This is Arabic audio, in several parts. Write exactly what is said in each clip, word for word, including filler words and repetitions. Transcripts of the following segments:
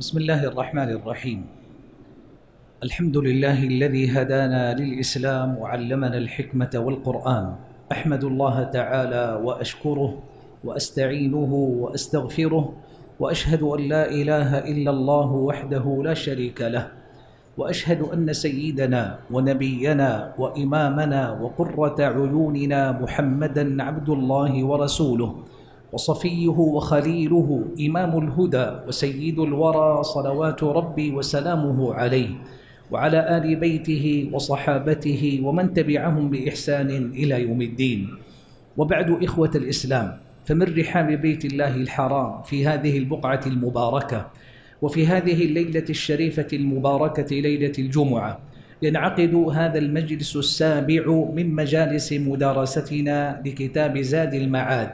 بسم الله الرحمن الرحيم. الحمد لله الذي هدانا للإسلام وعلمنا الحكمة والقرآن. أحمد الله تعالى وأشكره وأستعينه وأستغفره، وأشهد أن لا إله إلا الله وحده لا شريك له، وأشهد أن سيدنا ونبينا وإمامنا وقرة عيوننا محمدًا عبد الله ورسوله، وصفيه وخليله، إمام الهدى وسيد الورى، صلوات ربي وسلامه عليه وعلى آل بيته وصحابته ومن تبعهم بإحسان إلى يوم الدين. وبعد إخوة الإسلام، فمن رحاب بيت الله الحرام في هذه البقعة المباركة وفي هذه الليلة الشريفة المباركة، ليلة الجمعة، ينعقد هذا المجلس السابع من مجالس مدارستنا لكتاب زاد المعاد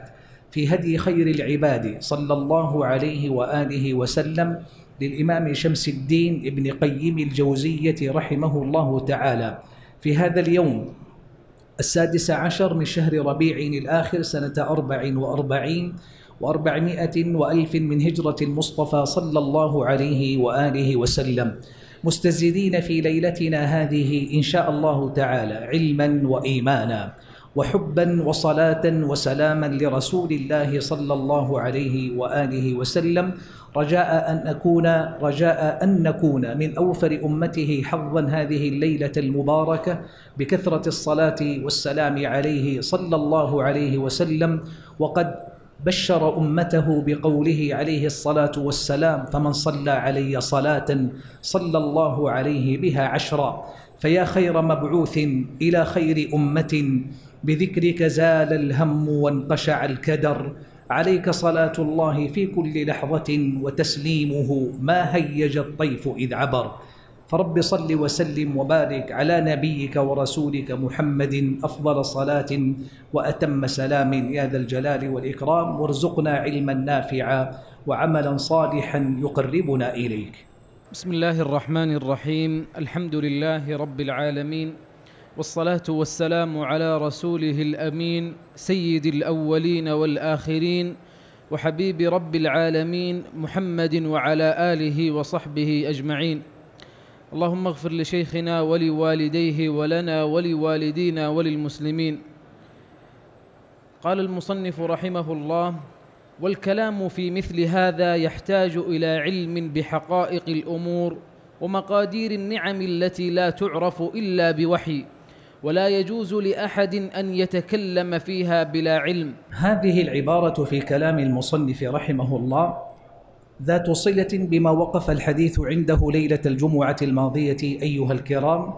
في هدي خير العباد صلى الله عليه وآله وسلم للإمام شمس الدين ابن قيم الجوزية رحمه الله تعالى، في هذا اليوم السادس عشر من شهر ربيع الآخر سنة أربع وأربعين وأربعمائة وألف من هجرة المصطفى صلى الله عليه وآله وسلم، مستزيدين في ليلتنا هذه إن شاء الله تعالى علما وإيمانا وحبا وصلاة وسلاما لرسول الله صلى الله عليه وآله وسلم، رجاء أن أكون رجاء أن نكون من أوفر أمته حظا هذه الليلة المباركة بكثرة الصلاة والسلام عليه صلى الله عليه وسلم. وقد بشر أمته بقوله عليه الصلاة والسلام: فمن صلى علي صلاة صلى الله عليه بها عشرا. فيا خير مبعوث إلى خير أمة، بذكرك زال الهم وانقشع الكدر، عليك صلاة الله في كل لحظة وتسليمه ما هيج الطيف إذ عبر. فرب صل وسلم وبارك على نبيك ورسولك محمد أفضل صلاة وأتم سلام يا ذا الجلال والإكرام، وارزقنا علما نافعا وعملا صالحا يقربنا إليك. بسم الله الرحمن الرحيم. الحمد لله رب العالمين، والصلاة والسلام على رسوله الأمين، سيد الأولين والآخرين وحبيب رب العالمين محمد وعلى آله وصحبه أجمعين. اللهم اغفر لشيخنا ولوالديه ولنا ولوالدينا وللمسلمين. قال المصنف رحمه الله: والكلام في مثل هذا يحتاج إلى علم بحقائق الأمور ومقادير النعم التي لا تعرف إلا بوحي، ولا يجوز لأحد أن يتكلم فيها بلا علم. هذه العبارة في كلام المصنف رحمه الله ذات صلة بما وقف الحديث عنده ليلة الجمعة الماضية أيها الكرام،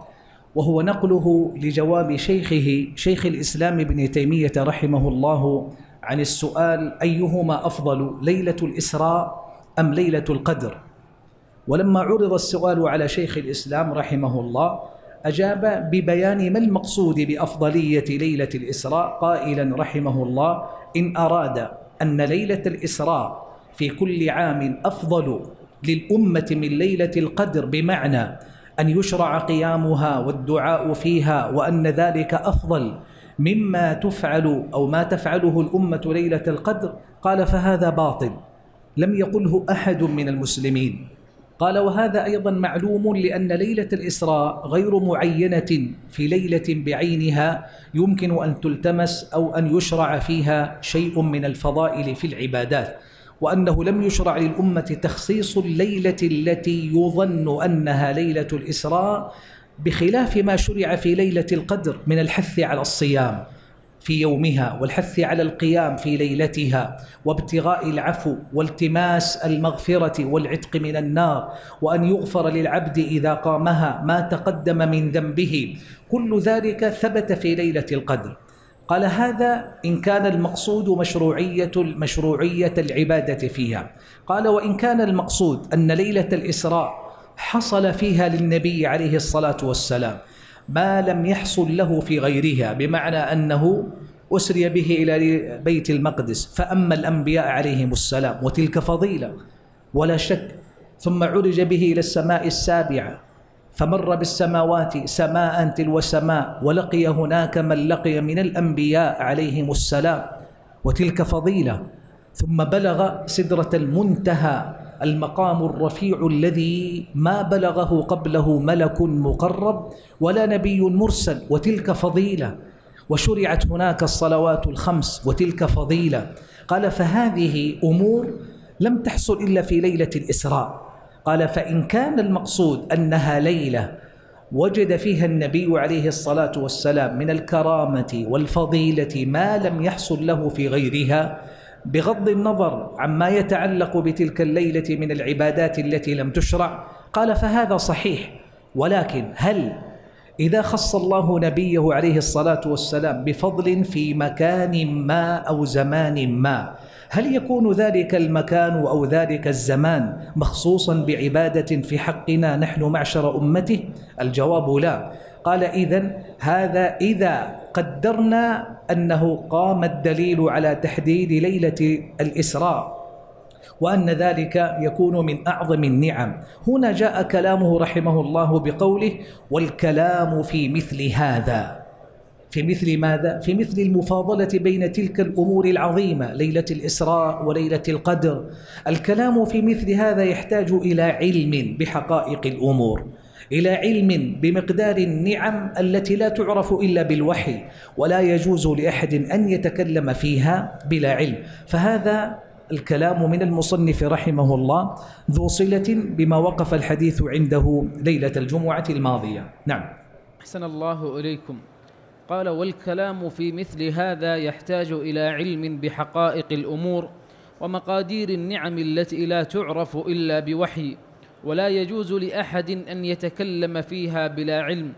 وهو نقله لجواب شيخه شيخ الإسلام ابن تيمية رحمه الله عن السؤال: أيهما أفضل، ليلة الإسراء أم ليلة القدر؟ ولما عرض السؤال على شيخ الإسلام رحمه الله أجاب ببيان ما المقصود بأفضلية ليلة الإسراء، قائلا رحمه الله: إن أراد أن ليلة الإسراء في كل عام أفضل للأمة من ليلة القدر، بمعنى أن يشرع قيامها والدعاء فيها، وأن ذلك أفضل مما تفعل أو ما تفعله الأمة ليلة القدر، قال فهذا باطل، لم يقله أحد من المسلمين. قال: وهذا أيضا معلوم، لأن ليلة الإسراء غير معينة في ليلة بعينها يمكن أن تلتمس أو أن يشرع فيها شيء من الفضائل في العبادات، وأنه لم يشرع للأمة تخصيص الليلة التي يظن أنها ليلة الإسراء، بخلاف ما شرع في ليلة القدر من الحث على الصيام في يومها، والحث على القيام في ليلتها، وابتغاء العفو والتماس المغفرة والعتق من النار، وأن يغفر للعبد إذا قامها ما تقدم من ذنبه، كل ذلك ثبت في ليلة القدر. قال: هذا إن كان المقصود مشروعية مشروعية العبادة فيها. قال: وإن كان المقصود أن ليلة الإسراء حصل فيها للنبي عليه الصلاة والسلام ما لم يحصل له في غيرها، بمعنى أنه أسري به إلى بيت المقدس، فأما الأنبياء عليهم السلام وتلك فضيلة ولا شك، ثم عرج به إلى السماء السابعة، فمر بالسماوات سماء تلو سماء، ولقي هناك من لقي من الأنبياء عليهم السلام وتلك فضيلة، ثم بلغ سدرة المنتهى المقام الرفيع الذي ما بلغه قبله ملك مقرب ولا نبي مرسل، وتلك فضيلة، وشرعت هناك الصلوات الخمس وتلك فضيلة. قال فهذه أمور لم تحصل إلا في ليلة الإسراء. قال فإن كان المقصود أنها ليلة وجد فيها النبي عليه الصلاة والسلام من الكرامة والفضيلة ما لم يحصل له في غيرها، بغض النظر عما يتعلق بتلك الليلة من العبادات التي لم تشرع، قال فهذا صحيح. ولكن هل إذا خص الله نبيه عليه الصلاة والسلام بفضل في مكان ما أو زمان ما، هل يكون ذلك المكان أو ذلك الزمان مخصوصا بعبادة في حقنا نحن معشر أمته؟ الجواب لا. قال إذن هذا إذا قدرنا أنه قام الدليل على تحديد ليلة الإسراء وأن ذلك يكون من أعظم النعم. هنا جاء كلامه رحمه الله بقوله والكلام في مثل هذا، في مثل ماذا؟ في مثل المفاضلة بين تلك الأمور العظيمة، ليلة الإسراء وليلة القدر. الكلام في مثل هذا يحتاج إلى علم بحقائق الأمور، إلى علم بمقدار النعم التي لا تعرف إلا بالوحي، ولا يجوز لأحد أن يتكلم فيها بلا علم. فهذا الكلام من المصنف رحمه الله ذو صلة بما وقف الحديث عنده ليلة الجمعة الماضية. نعم. أحسن الله إليكم. قال والكلام في مثل هذا يحتاج إلى علم بحقائق الأمور ومقادير النعم التي لا تعرف إلا بوحي، ولا يجوز لأحد أن يتكلم فيها بلا علم،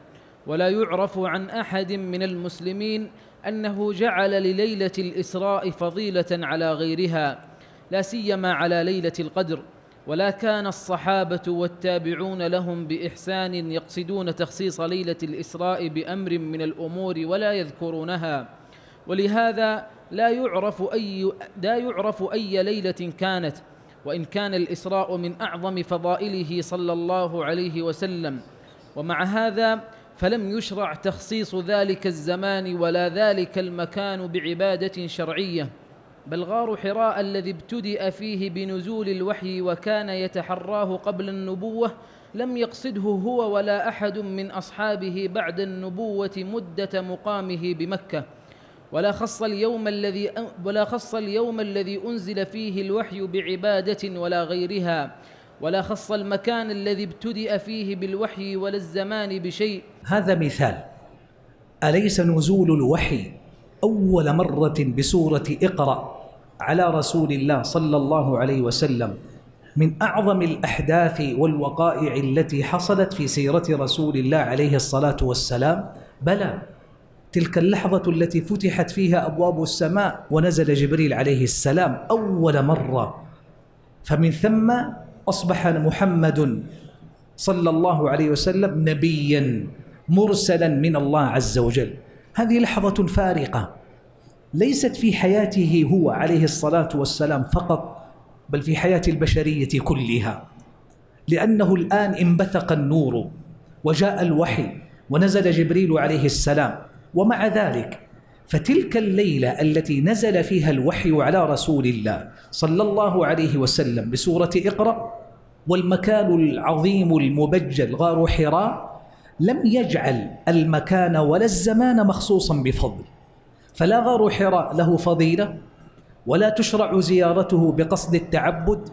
ولا يعرف عن أحد من المسلمين أنه جعل لليلة الإسراء فضيلة على غيرها، لا سيما على ليلة القدر، ولا كان الصحابة والتابعون لهم بإحسان يقصدون تخصيص ليلة الإسراء بأمر من الأمور ولا يذكرونها، ولهذا لا يعرف أي, لا يعرف أي ليلة كانت، وإن كان الإسراء من أعظم فضائله صلى الله عليه وسلم. ومع هذا فلم يشرع تخصيص ذلك الزمان ولا ذلك المكان بعبادة شرعية، بل غار حراء الذي ابتدأ فيه بنزول الوحي وكان يتحراه قبل النبوة لم يقصده هو ولا أحد من أصحابه بعد النبوة مدة مقامه بمكة، ولا خص اليوم الذي ولا خص اليوم الذي أنزل فيه الوحي بعبادة ولا غيرها، ولا خص المكان الذي ابتدأ فيه بالوحي ولا الزمان بشيء. هذا مثال. أليس نزول الوحي أول مرة بسورة اقرأ على رسول الله صلى الله عليه وسلم من أعظم الأحداث والوقائع التي حصلت في سيرة رسول الله عليه الصلاة والسلام؟ بلى، تلك اللحظة التي فتحت فيها أبواب السماء ونزل جبريل عليه السلام أول مرة، فمن ثم أصبح محمد صلى الله عليه وسلم نبيا مرسلا من الله عز وجل. هذه لحظة فارقة ليست في حياته هو عليه الصلاة والسلام فقط، بل في حياة البشرية كلها، لأنه الآن انبثق النور وجاء الوحي ونزل جبريل عليه السلام. ومع ذلك فتلك الليلة التي نزل فيها الوحي على رسول الله صلى الله عليه وسلم بسورة اقرأ، والمكان العظيم المبجل غار حراء، لم يجعل المكان ولا الزمان مخصوصا بفضل. فلا غار حراء له فضيلة، ولا تشرع زيارته بقصد التعبد،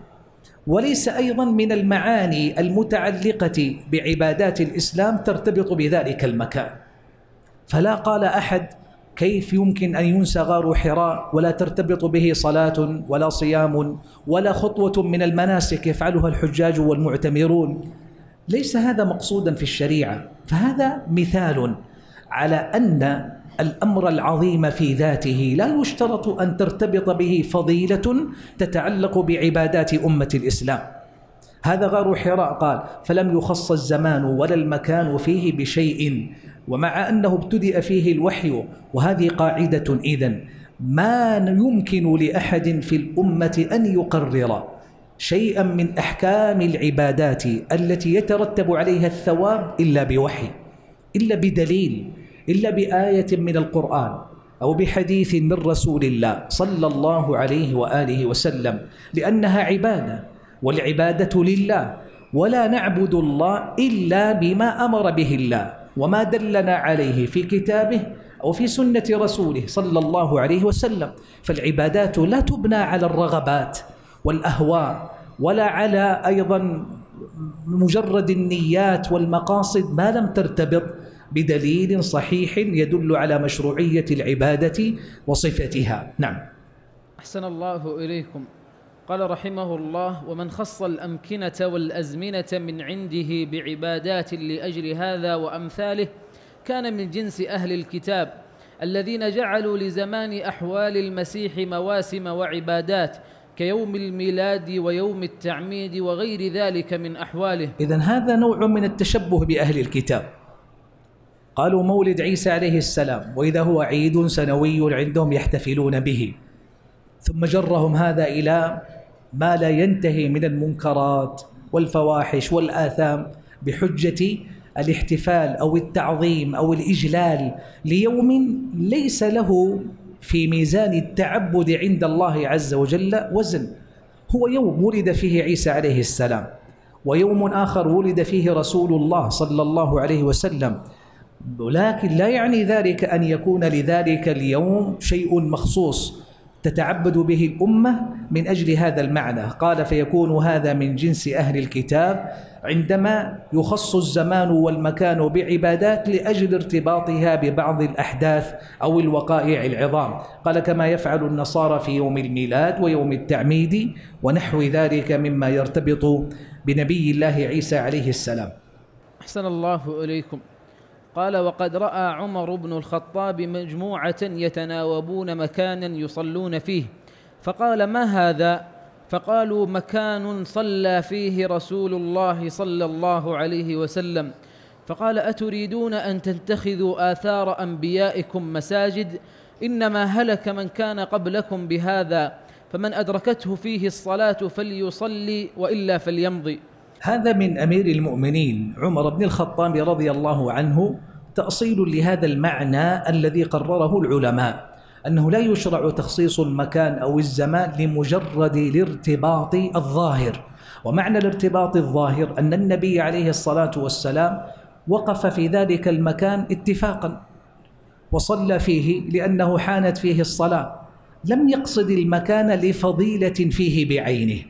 وليس أيضا من المعاني المتعلقة بعبادات الإسلام ترتبط بذلك المكان. فلا قال أحد كيف يمكن أن ينسى غار حراء ولا ترتبط به صلاة ولا صيام ولا خطوة من المناسك يفعلها الحجاج والمعتمرون. ليس هذا مقصودا في الشريعة. فهذا مثال على أن الأمر العظيم في ذاته لا يشترط أن ترتبط به فضيلة تتعلق بعبادات أمة الإسلام. هذا غار حراء. قال فلم يخص الزمان ولا المكان فيه بشيء، ومع أنه ابتدأ فيه الوحي. وهذه قاعدة إذن، ما يمكن لأحد في الأمة أن يقرر شيئا من أحكام العبادات التي يترتب عليها الثواب إلا بوحي، إلا بدليل، إلا بآية من القرآن أو بحديث من رسول الله صلى الله عليه وآله وسلم، لأنها عبادة والعبادة لله، ولا نعبد الله إلا بما أمر به الله وما دلنا عليه في كتابه أو في سنة رسوله صلى الله عليه وسلم. فالعبادات لا تبنى على الرغبات والأهواء، ولا على أيضا مجرد النيات والمقاصد ما لم ترتبط بدليل صحيح يدل على مشروعية العبادة وصفتها. نعم. أحسن الله إليكم. قال رحمه الله: ومن خص الأمكنة والأزمنة من عنده بعبادات لأجل هذا وأمثاله كان من جنس أهل الكتاب الذين جعلوا لزمان أحوال المسيح مواسم وعبادات كيوم الميلاد ويوم التعميد وغير ذلك من أحواله. إذن هذا نوع من التشبه بأهل الكتاب. قالوا مولد عيسى عليه السلام، وإذا هو عيد سنوي عندهم يحتفلون به، ثم جرهم هذا إلى ما لا ينتهي من المنكرات والفواحش والآثام بحجة الاحتفال أو التعظيم أو الإجلال ليوم ليس له في ميزان التعبد عند الله عز وجل وزن. هو يوم ولد فيه عيسى عليه السلام، ويوم آخر ولد فيه رسول الله صلى الله عليه وسلم، ولكن لا يعني ذلك أن يكون لذلك اليوم شيء مخصوص تتعبد به الأمة من أجل هذا المعنى. قال: فيكون هذا من جنس أهل الكتاب عندما يخص الزمان والمكان بعبادات لأجل ارتباطها ببعض الأحداث أو الوقائع العظام. قال: كما يفعل النصارى في يوم الميلاد ويوم التعميد ونحو ذلك مما يرتبط بنبي الله عيسى عليه السلام. أحسن الله إليكم. قال: وقد رأى عمر بن الخطاب مجموعة يتناوبون مكانا يصلون فيه، فقال: ما هذا؟ فقالوا: مكان صلى فيه رسول الله صلى الله عليه وسلم. فقال: أتريدون أن تتخذوا آثار أنبيائكم مساجد؟ إنما هلك من كان قبلكم بهذا، فمن أدركته فيه الصلاة فليصلي وإلا فليمضي. هذا من أمير المؤمنين عمر بن الخطاب رضي الله عنه تأصيل لهذا المعنى الذي قرره العلماء، أنه لا يشرع تخصيص المكان أو الزمان لمجرد الارتباط الظاهر. ومعنى الارتباط الظاهر أن النبي عليه الصلاة والسلام وقف في ذلك المكان اتفاقا وصلى فيه لأنه حانت فيه الصلاة، لم يقصد المكان لفضيلة فيه بعينه،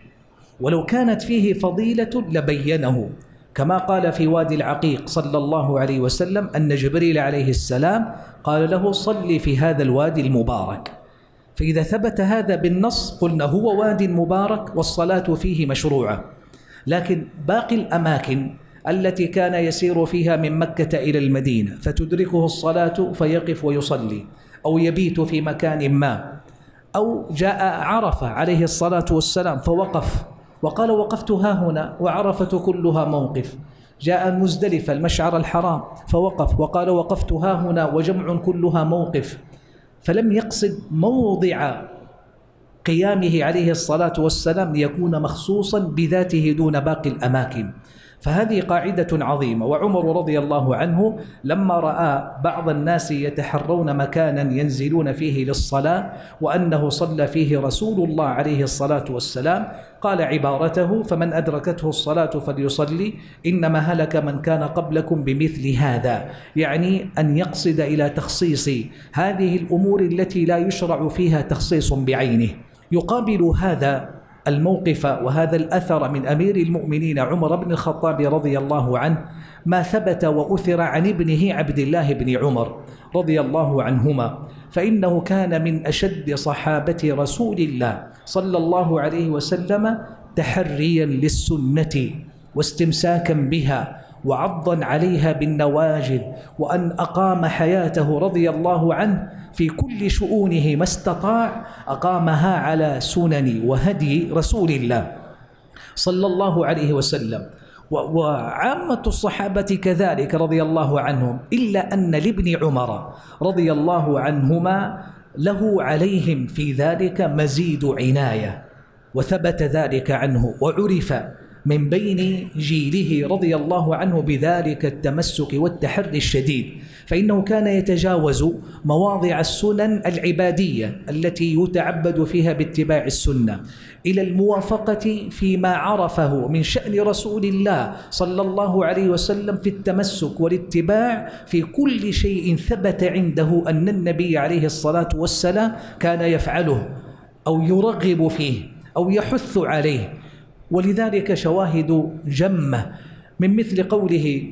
ولو كانت فيه فضيلة لبينه، كما قال في وادي العقيق صلى الله عليه وسلم أن جبريل عليه السلام قال له: صلي في هذا الوادي المبارك. فإذا ثبت هذا بالنص قلنا هو وادي مبارك والصلاة فيه مشروعة. لكن باقي الأماكن التي كان يسير فيها من مكة إلى المدينة فتدركه الصلاة فيقف ويصلي، أو يبيت في مكان ما، أو جاء عرفة عليه الصلاة والسلام فوقف وقال: وقفت ها هنا وعرفة كلها موقف. جاء مزدلفة المشعر الحرام فوقف وقال: وقفت ها هنا وجمع كلها موقف. فلم يقصد موضع قيامه عليه الصلاة والسلام ليكون مخصوصا بذاته دون باقي الأماكن. فهذه قاعدة عظيمة. وعمر رضي الله عنه لما رأى بعض الناس يتحرون مكانا ينزلون فيه للصلاة وأنه صلى فيه رسول الله عليه الصلاة والسلام قال عبارته: فمن أدركته الصلاة فليصلي، إنما هلك من كان قبلكم بمثل هذا. يعني أن يقصد إلى تخصيص هذه الأمور التي لا يشرع فيها تخصيص بعينه. يقابل هذا الموقف وهذا الأثر من أمير المؤمنين عمر بن الخطاب رضي الله عنه ما ثبت وأثر عن ابنه عبد الله بن عمر رضي الله عنهما، فإنه كان من أشد صحابة رسول الله صلى الله عليه وسلم تحريا للسنة واستمساكا بها وعضا عليها بالنواجذ، وأن أقام حياته رضي الله عنه في كل شؤونه ما استطاع أقامها على سنن وهدي رسول الله صلى الله عليه وسلم. وعامة الصحابة كذلك رضي الله عنهم، إلا أن لابن عمر رضي الله عنهما له عليهم في ذلك مزيد عناية، وثبت ذلك عنه وعرف من بين جيله رضي الله عنه بذلك التمسك والتحري الشديد، فإنه كان يتجاوز مواضع السنن العبادية التي يتعبد فيها باتباع السنة إلى الموافقة فيما عرفه من شأن رسول الله صلى الله عليه وسلم في التمسك والاتباع في كل شيء ثبت عنده أن النبي عليه الصلاة والسلام كان يفعله أو يرغب فيه أو يحث عليه. ولذلك شواهد جمة من مثل قوله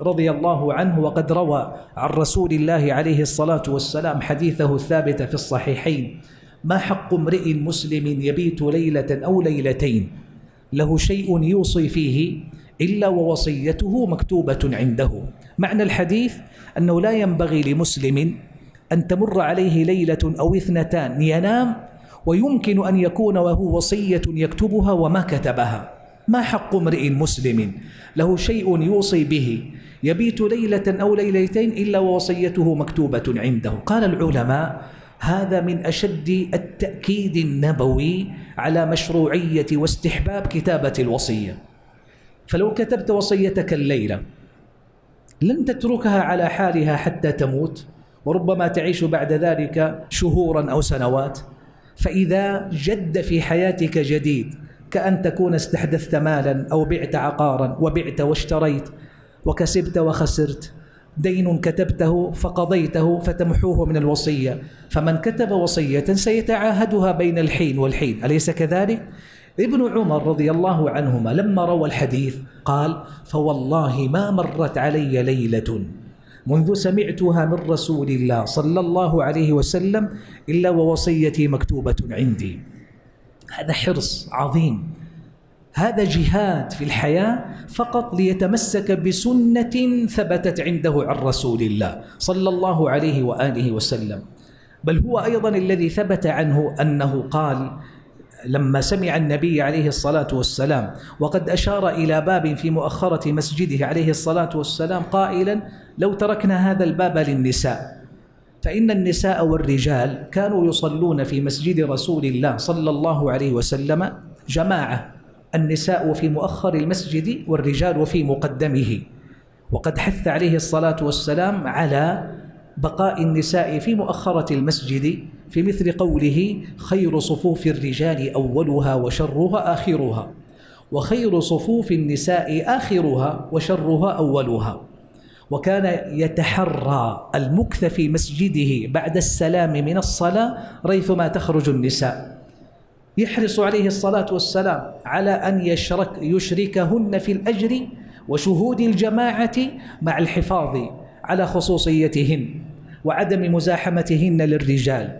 رضي الله عنه وقد روى عن رسول الله عليه الصلاة والسلام حديثه الثابت في الصحيحين: ما حق امرئ مسلم يبيت ليلة أو ليلتين له شيء يوصي فيه إلا ووصيته مكتوبة عنده. معنى الحديث أنه لا ينبغي لمسلم أن تمر عليه ليلة أو اثنتان ينام ويمكن أن يكون وهو وصية يكتبها وما كتبها. ما حق امرئ مسلم له شيء يوصي به يبيت ليلة أو ليلتين إلا ووصيته مكتوبة عنده. قال العلماء هذا من أشد التأكيد النبوي على مشروعية واستحباب كتابة الوصية، فلو كتبت وصيتك الليلة لن تتركها على حالها حتى تموت، وربما تعيش بعد ذلك شهورا أو سنوات، فإذا جد في حياتك جديد كأن تكون استحدثت مالا أو بعت عقارا وبعت واشتريت وكسبت وخسرت، دين كتبته فقضيته فتمحوه من الوصية، فمن كتب وصية سيتعاهدها بين الحين والحين، أليس كذلك؟ ابن عمر رضي الله عنهما لما روى الحديث قال: فوالله ما مرت علي ليلة منذ سمعتها من رسول الله صلى الله عليه وسلم إلا ووصيتي مكتوبة عندي. هذا حرص عظيم، هذا جهاد في الحياة فقط ليتمسك بسنة ثبتت عنده عن رسول الله صلى الله عليه وآله وسلم. بل هو أيضا الذي ثبت عنه أنه قال لما سمع النبي عليه الصلاة والسلام وقد أشار إلى باب في مؤخرة مسجده عليه الصلاة والسلام قائلا: لو تركنا هذا الباب للنساء فإن النساء والرجال كانوا يصلون في مسجد رسول الله صلى الله عليه وسلم جماعة، النساء في مؤخر المسجد والرجال في مقدمه، وقد حث عليه الصلاة والسلام على بقاء النساء في مؤخرة المسجد في مثل قوله: خير صفوف الرجال أولها وشرها آخرها وخير صفوف النساء آخرها وشرها أولها. وكان يتحرى المكث في مسجده بعد السلام من الصلاة ريثما تخرج النساء، يحرص عليه الصلاة والسلام على أن يشرك يشركهن في الأجر وشهود الجماعة مع الحفاظ على خصوصيتهن وعدم مزاحمتهن للرجال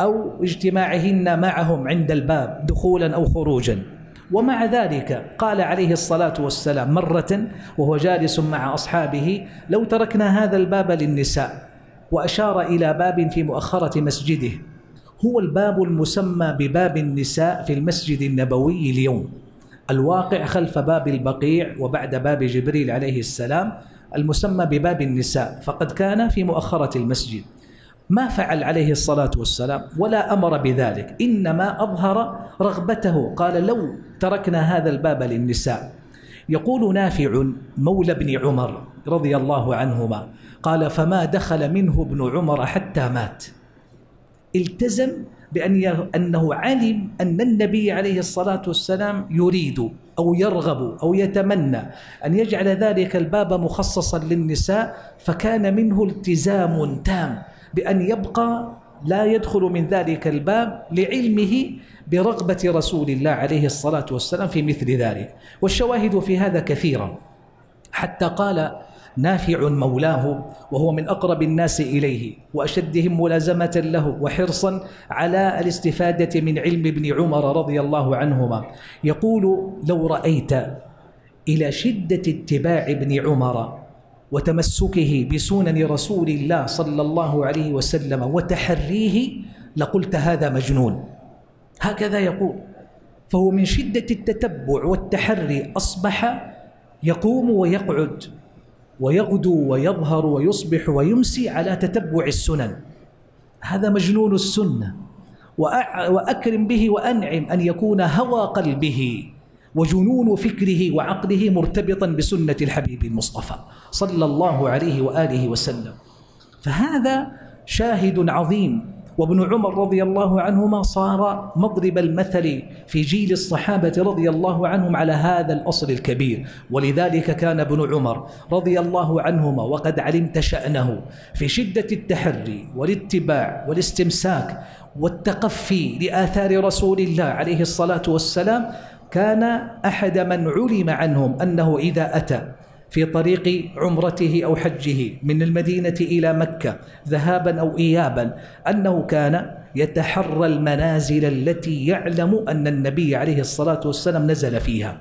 أو اجتماعهن معهم عند الباب دخولا أو خروجا. ومع ذلك قال عليه الصلاة والسلام مرة وهو جالس مع أصحابه: لو تركنا هذا الباب للنساء، وأشار إلى باب في مؤخرة مسجده هو الباب المسمى بباب النساء في المسجد النبوي اليوم الواقع خلف باب البقيع وبعد باب جبريل عليه السلام المسمى بباب النساء، فقد كان في مؤخرة المسجد. ما فعل عليه الصلاة والسلام ولا أمر بذلك، إنما أظهر رغبته، قال: لو تركنا هذا الباب للنساء. يقول نافع مولى ابن عمر رضي الله عنهما قال: فما دخل منه ابن عمر حتى مات. التزم بأنه علم أن النبي عليه الصلاة والسلام يريد أو يرغب أو يتمنى أن يجعل ذلك الباب مخصصا للنساء، فكان منه التزام تام بأن يبقى لا يدخل من ذلك الباب لعلمه برغبة رسول الله عليه الصلاة والسلام في مثل ذلك. والشواهد في هذا كثيرة، حتى قال نافع مولاه وهو من أقرب الناس إليه وأشدهم ملازمة له وحرصا على الاستفادة من علم ابن عمر رضي الله عنهما، يقول: لو رأيت إلى شدة اتباع ابن عمر وتمسكه بسنن رسول الله صلى الله عليه وسلم وتحريه لقلت هذا مجنون. هكذا يقول، فهو من شدة التتبع والتحري أصبح يقوم ويقعد ويغدو ويظهر ويصبح ويمسي على تتبع السنن. هذا مجنون السنة، وأكرم به وأنعم أن يكون هوى قلبه وجنون فكره وعقله مرتبطا بسنة الحبيب المصطفى صلى الله عليه وآله وسلم. فهذا شاهد عظيم. وابن عمر رضي الله عنهما صار مضرب المثل في جيل الصحابة رضي الله عنهم على هذا الأصل الكبير. ولذلك كان ابن عمر رضي الله عنهما وقد علمت شأنه في شدة التحري والاتباع والاستمساك والتقفي لآثار رسول الله عليه الصلاة والسلام، كان أحد من علم عنهم أنه إذا أتى في طريق عمرته أو حجه من المدينة إلى مكة ذهابا أو إيابا أنه كان يتحرى المنازل التي يعلم أن النبي عليه الصلاة والسلام نزل فيها،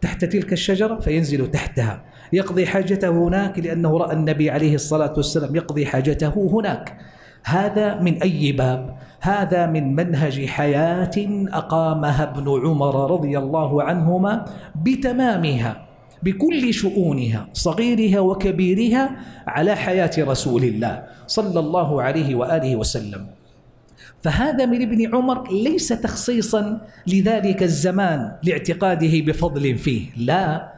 تحت تلك الشجرة فينزل تحتها يقضي حاجته هناك، لأنه رأى النبي عليه الصلاة والسلام يقضي حاجته هناك. هذا من أي باب؟ هذا من منهج حياة أقامها ابن عمر رضي الله عنهما بتمامها بكل شؤونها صغيرها وكبيرها على حياة رسول الله صلى الله عليه وآله وسلم. فهذا من ابن عمر ليس تخصيصا لذلك الزمان لاعتقاده بفضل فيه، لا،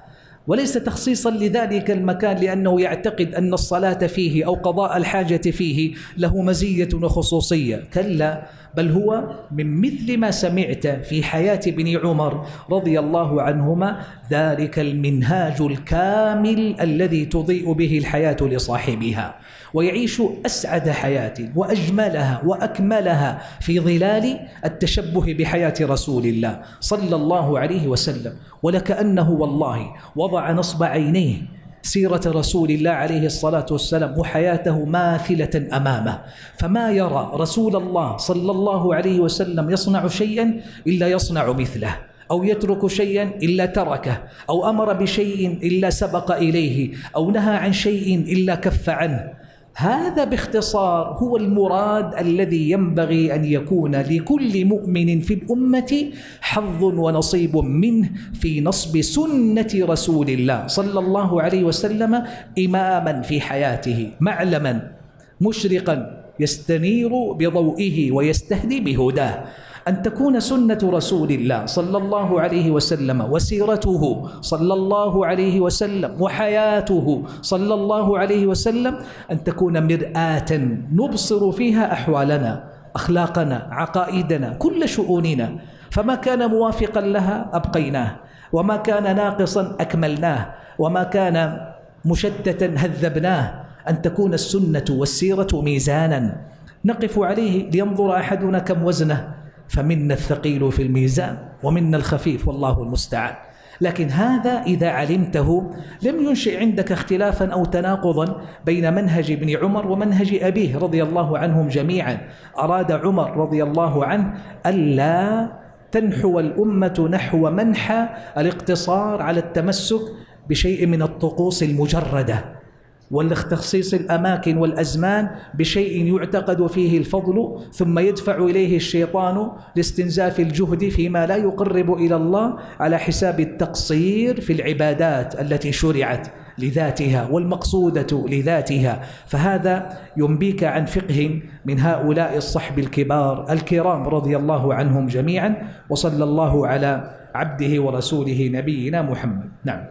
وليس تخصيصا لذلك المكان لأنه يعتقد أن الصلاة فيه أو قضاء الحاجة فيه له مزية وخصوصية، كلا، بل هو من مثل ما سمعت في حياة ابن عمر رضي الله عنهما ذلك المنهاج الكامل الذي تضيء به الحياة لصاحبها ويعيش أسعد حياة وأجملها وأكملها في ظلال التشبه بحياة رسول الله صلى الله عليه وسلم. ولكأنه والله وضع نصب عينيه سيرة رسول الله عليه الصلاة والسلام وحياته ماثلة أمامه، فما يرى رسول الله صلى الله عليه وسلم يصنع شيئا إلا يصنع مثله، أو يترك شيئا إلا تركه، أو أمر بشيء إلا سبق إليه، أو نهى عن شيء إلا كف عنه. هذا باختصار هو المراد الذي ينبغي أن يكون لكل مؤمن في الأمة حظ ونصيب منه في نصب سنة رسول الله صلى الله عليه وسلم إماما في حياته، معلما مشرقا يستنير بضوئه ويستهدي بهداه. أن تكون سنة رسول الله صلى الله عليه وسلم وسيرته صلى الله عليه وسلم وحياته صلى الله عليه وسلم أن تكون مرآة نبصر فيها أحوالنا، أخلاقنا، عقائدنا، كل شؤوننا. فما كان موافقا لها أبقيناه، وما كان ناقصا أكملناه، وما كان مشتتا هذبناه. أن تكون السنة والسيرة ميزانا نقف عليه لينظر أحدنا كم وزنه، فمنا الثقيل في الميزان ومنا الخفيف والله المستعان. لكن هذا إذا علمته لم ينشئ عندك اختلافا أو تناقضا بين منهج ابن عمر ومنهج أبيه رضي الله عنهم جميعا. أراد عمر رضي الله عنه ألا تنحو الأمة نحو منحى الاقتصار على التمسك بشيء من الطقوس المجردة والاختصاص الأماكن والأزمان بشيء يعتقد فيه الفضل، ثم يدفع إليه الشيطان لاستنزاف الجهد فيما لا يقرب إلى الله على حساب التقصير في العبادات التي شرعت لذاتها والمقصودة لذاتها. فهذا ينبيك عن فقه من هؤلاء الصحب الكبار الكرام رضي الله عنهم جميعا، وصلى الله على عبده ورسوله نبينا محمد. نعم.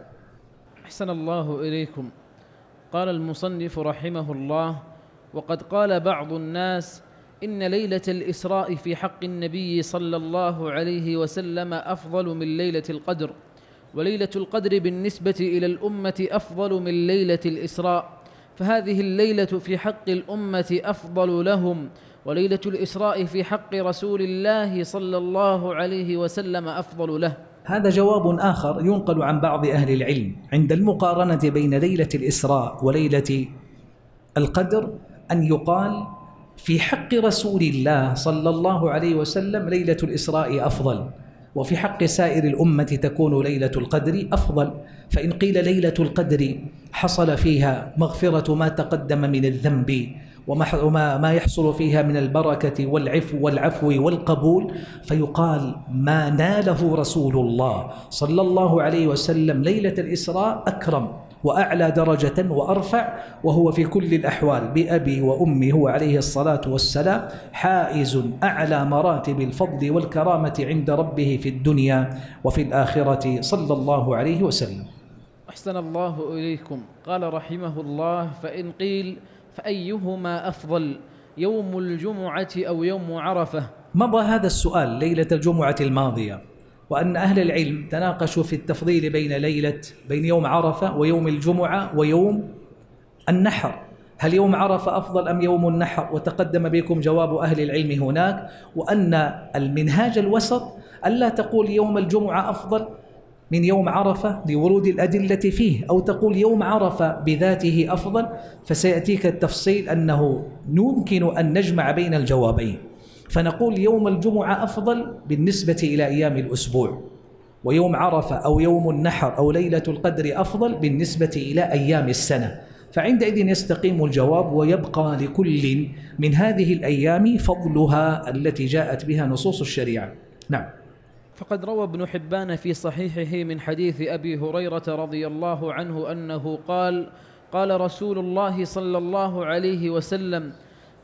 أحسن الله إليكم. قال المصنف رحمه الله: وقد قال بعض الناس إن ليلة الإسراء في حق النبي صلى الله عليه وسلم أفضل من ليلة القدر، وليلة القدر بالنسبة إلى الأمة أفضل من ليلة الإسراء، فهذه الليلة في حق الأمة أفضل لهم، وليلة الإسراء في حق رسول الله صلى الله عليه وسلم أفضل له. هذا جواب آخر ينقل عن بعض أهل العلم عند المقارنة بين ليلة الإسراء وليلة القدر، أن يقال في حق رسول الله صلى الله عليه وسلم ليلة الإسراء أفضل، وفي حق سائر الأمة تكون ليلة القدر أفضل. فإن قيل ليلة القدر حصل فيها مغفرة ما تقدم من الذنب وما ما يحصل فيها من البركة والعفو والعفو والقبول، فيقال ما ناله رسول الله صلى الله عليه وسلم ليلة الإسراء أكرم وأعلى درجة وأرفع، وهو في كل الأحوال بأبي وأمي هو عليه الصلاة والسلام حائز أعلى مراتب الفضل والكرامة عند ربه في الدنيا وفي الآخرة صلى الله عليه وسلم. أحسن الله إليكم. قال رحمه الله: فإن قيل فأيهما أفضل، يوم الجمعة أو يوم عرفة؟ مضى هذا السؤال ليلة الجمعة الماضية، وأن أهل العلم تناقشوا في التفضيل بين ليلة بين يوم عرفة ويوم الجمعة ويوم النحر، هل يوم عرفة أفضل أم يوم النحر؟ وتقدم بكم جواب أهل العلم هناك، وأن المنهاج الوسط ألا تقول يوم الجمعة أفضل من يوم عرفة لورود الأدلة فيه، أو تقول يوم عرفة بذاته أفضل، فسيأتيك التفصيل أنه يمكن أن نجمع بين الجوابين، فنقول يوم الجمعة أفضل بالنسبة إلى أيام الأسبوع، ويوم عرفة أو يوم النحر أو ليلة القدر أفضل بالنسبة إلى أيام السنة، فعندئذ يستقيم الجواب ويبقى لكل من هذه الأيام فضلها التي جاءت بها نصوص الشريعة. نعم. فقد روى ابن حبان في صحيحه من حديث أبي هريرة رضي الله عنه أنه قال: قال رسول الله صلى الله عليه وسلم: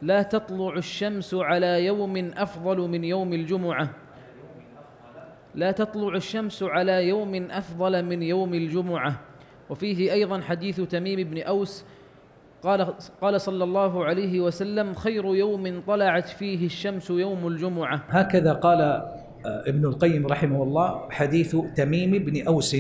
لا تطلع الشمس على يوم أفضل من يوم الجمعة، لا تطلع الشمس على يوم أفضل من يوم الجمعة. وفيه أيضا حديث تميم بن أوس قال, قال صلى الله عليه وسلم: خير يوم طلعت فيه الشمس يوم الجمعة. هكذا قال ابن القيم رحمه الله حديث تميم بن أوس،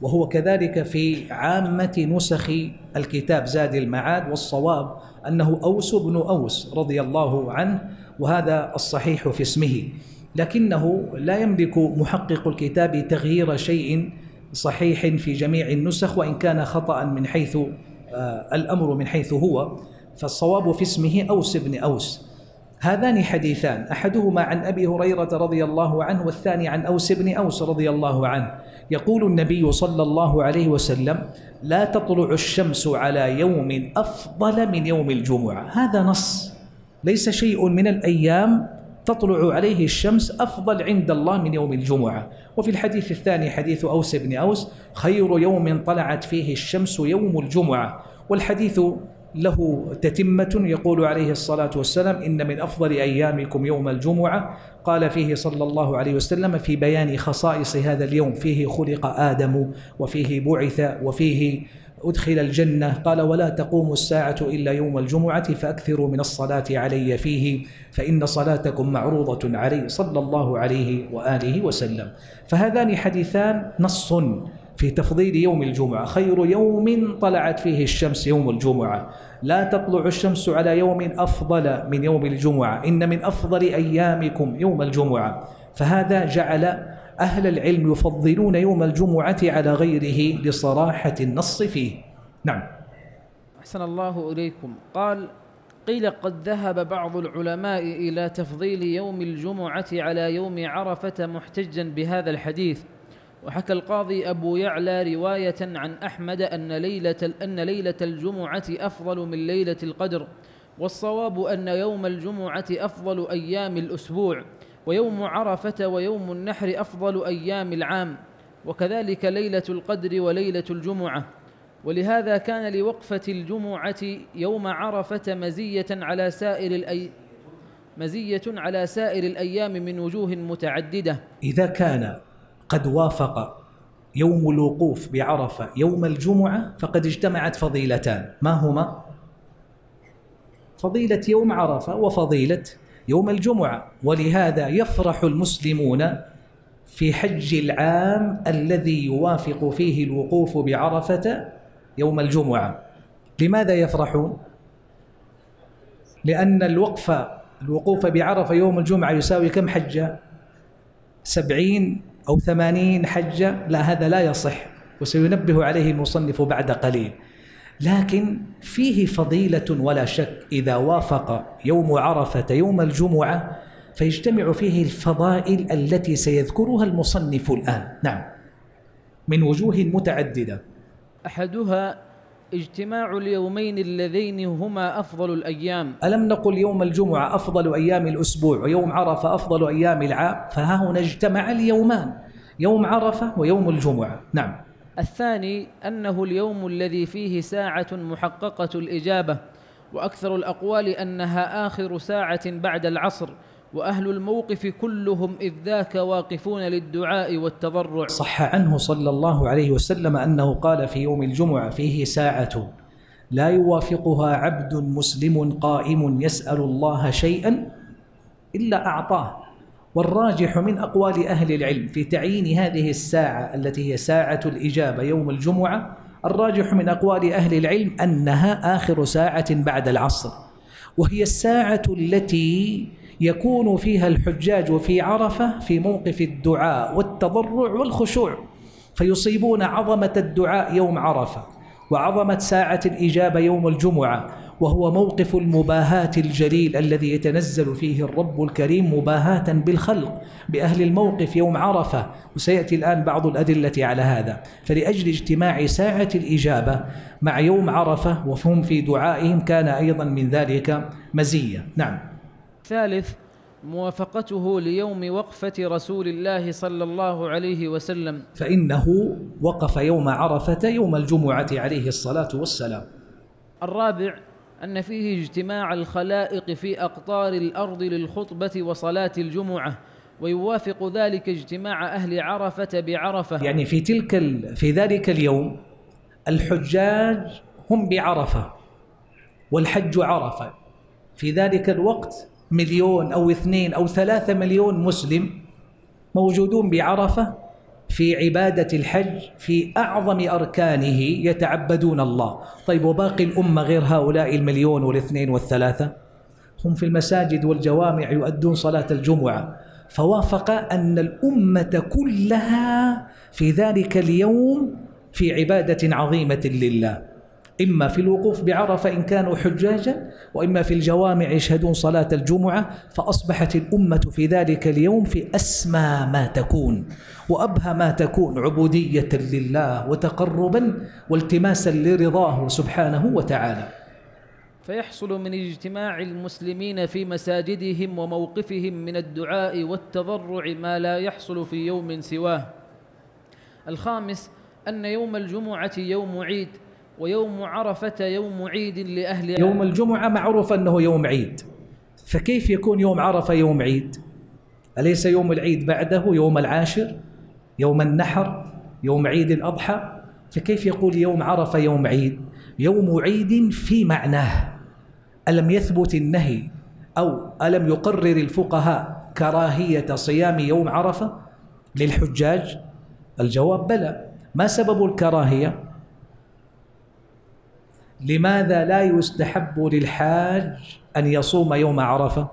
وهو كذلك في عامة نسخ الكتاب زاد المعاد، والصواب أنه أوس بن أوس رضي الله عنه، وهذا الصحيح في اسمه، لكنه لا يملك محقق الكتاب تغيير شيء صحيح في جميع النسخ، وإن كان خطأ من حيث الأمر من حيث هو، فالصواب في اسمه أوس بن أوس. هذان حديثان، أحدهما عن أبي هريرة رضي الله عنه، والثاني عن أوس بن أوس رضي الله عنه، يقول النبي صلى الله عليه وسلم: لا تطلع الشمس على يوم أفضل من يوم الجمعة. هذا نص، ليس شيء من الأيام تطلع عليه الشمس أفضل عند الله من يوم الجمعة. وفي الحديث الثاني حديث أوس بن أوس: خير يوم طلعت فيه الشمس يوم الجمعة، والحديث له تتمة، يقول عليه الصلاة والسلام: إن من أفضل أيامكم يوم الجمعة. قال فيه صلى الله عليه وسلم في بيان خصائص هذا اليوم: فيه خلق آدم، وفيه بعث، وفيه أدخل الجنة. قال: ولا تقوم الساعة إلا يوم الجمعة فأكثروا من الصلاة علي فيه، فإن صلاتكم معروضة علي، صلى الله عليه وآله وسلم. فهذان حديثان نص في تفضيل يوم الجمعة، خير يوم طلعت فيه الشمس يوم الجمعة، لا تطلع الشمس على يوم أفضل من يوم الجمعة، إن من أفضل أيامكم يوم الجمعة. فهذا جعل أهل العلم يفضلون يوم الجمعة على غيره لصراحة النص فيه. نعم. أحسن الله إليكم. قال: قيل قد ذهب بعض العلماء إلى تفضيل يوم الجمعة على يوم عرفة محتجا بهذا الحديث، وحكى القاضي أبو يعلى رواية عن أحمد أن ليلة, أن ليلة الجمعة أفضل من ليلة القدر، والصواب أن يوم الجمعة أفضل أيام الأسبوع، ويوم عرفة ويوم النحر أفضل أيام العام، وكذلك ليلة القدر وليلة الجمعة. ولهذا كان لوقفة الجمعة يوم عرفة مزية على سائر الأي... مزية على سائر الأيام من وجوه متعددة. إذا كان قد وافق يوم الوقوف بعرفة يوم الجمعة فقد اجتمعت فضيلتان، ما هما؟ فضيلة يوم عرفة وفضيلة يوم الجمعة. ولهذا يفرح المسلمون في حج العام الذي يوافق فيه الوقوف بعرفة يوم الجمعة. لماذا يفرحون؟ لأن الوقف الوقوف بعرفة يوم الجمعة يساوي كم حجة؟ سبعين أو ثمانين حجة؟ لا، هذا لا يصح، وسينبه عليه المصنف بعد قليل. لكن فيه فضيلة ولا شك، إذا وافق يوم عرفة يوم الجمعة فيجتمع فيه الفضائل التي سيذكرها المصنف الآن. نعم. من وجوه متعددة. أحدها اجتماع اليومين اللذين هما أفضل الأيام. ألم نقل يوم الجمعة أفضل أيام الأسبوع ويوم عرفة أفضل أيام العام؟ فها هنا اجتمع اليومان، يوم عرفة ويوم الجمعة. نعم. الثاني أنه اليوم الذي فيه ساعة محققة الإجابة، وأكثر الأقوال أنها آخر ساعة بعد العصر، وأهل الموقف كلهم إذ ذاك واقفون للدعاء والتضرع. صح عنه صلى الله عليه وسلم أنه قال في يوم الجمعة: فيه ساعة لا يوافقها عبد مسلم قائم يسأل الله شيئا إلا أعطاه. والراجح من أقوال أهل العلم في تعيين هذه الساعة التي هي ساعة الإجابة يوم الجمعة، الراجح من أقوال أهل العلم أنها آخر ساعة بعد العصر، وهي الساعة التي يكون فيها الحجاج في عرفة في موقف الدعاء والتضرع والخشوع، فيصيبون عظمة الدعاء يوم عرفة وعظمة ساعة الإجابة يوم الجمعة، وهو موقف المباهاة الجليل الذي يتنزل فيه الرب الكريم مباهاة بالخلق بأهل الموقف يوم عرفة، وسيأتي الآن بعض الأدلة على هذا. فلأجل اجتماع ساعة الإجابة مع يوم عرفة وهم في دعائهم كان أيضا من ذلك مزية. نعم. ثالث، موافقته ليوم وقفة رسول الله صلى الله عليه وسلم، فإنه وقف يوم عرفة يوم الجمعة عليه الصلاة والسلام. الرابع، أن فيه اجتماع الخلائق في أقطار الأرض للخطبة وصلاة الجمعة، ويوافق ذلك اجتماع أهل عرفة بعرفة. يعني في تلك ال... في ذلك اليوم الحجاج هم بعرفة والحج عرفة، في ذلك الوقت مليون أو اثنين أو ثلاثة مليون مسلم موجودون بعرفة في عبادة الحج في أعظم أركانه، يتعبدون الله. طيب وباقي الأمة غير هؤلاء المليون والاثنين والثلاثة؟ هم في المساجد والجوامع يؤدون صلاة الجمعة. فوافق أن الأمة كلها في ذلك اليوم في عبادة عظيمة لله، إما في الوقوف بعرفة إن كانوا حجاجا، وإما في الجوامع يشهدون صلاة الجمعة. فأصبحت الأمة في ذلك اليوم في أسمى ما تكون وأبهى ما تكون، عبودية لله وتقربا والتماسا لرضاه سبحانه وتعالى. فيحصل من اجتماع المسلمين في مساجدهم وموقفهم من الدعاء والتضرع ما لا يحصل في يوم سواه. الخامس، أن يوم الجمعة يوم عيد، ويوم عرفة يوم عيد لأهل. يوم الجمعة معروف أنه يوم عيد، فكيف يكون يوم عرفة يوم عيد؟ أليس يوم العيد بعده يوم العاشر، يوم النحر، يوم عيد الأضحى؟ فكيف يقول يوم عرفة يوم عيد؟ يوم عيد في معناه. ألم يثبت النهي أو ألم يقرر الفقهاء كراهية صيام يوم عرفة للحجاج؟ الجواب بلى. ما سبب الكراهية؟ لماذا لا يستحب للحاج أن يصوم يوم عرفة؟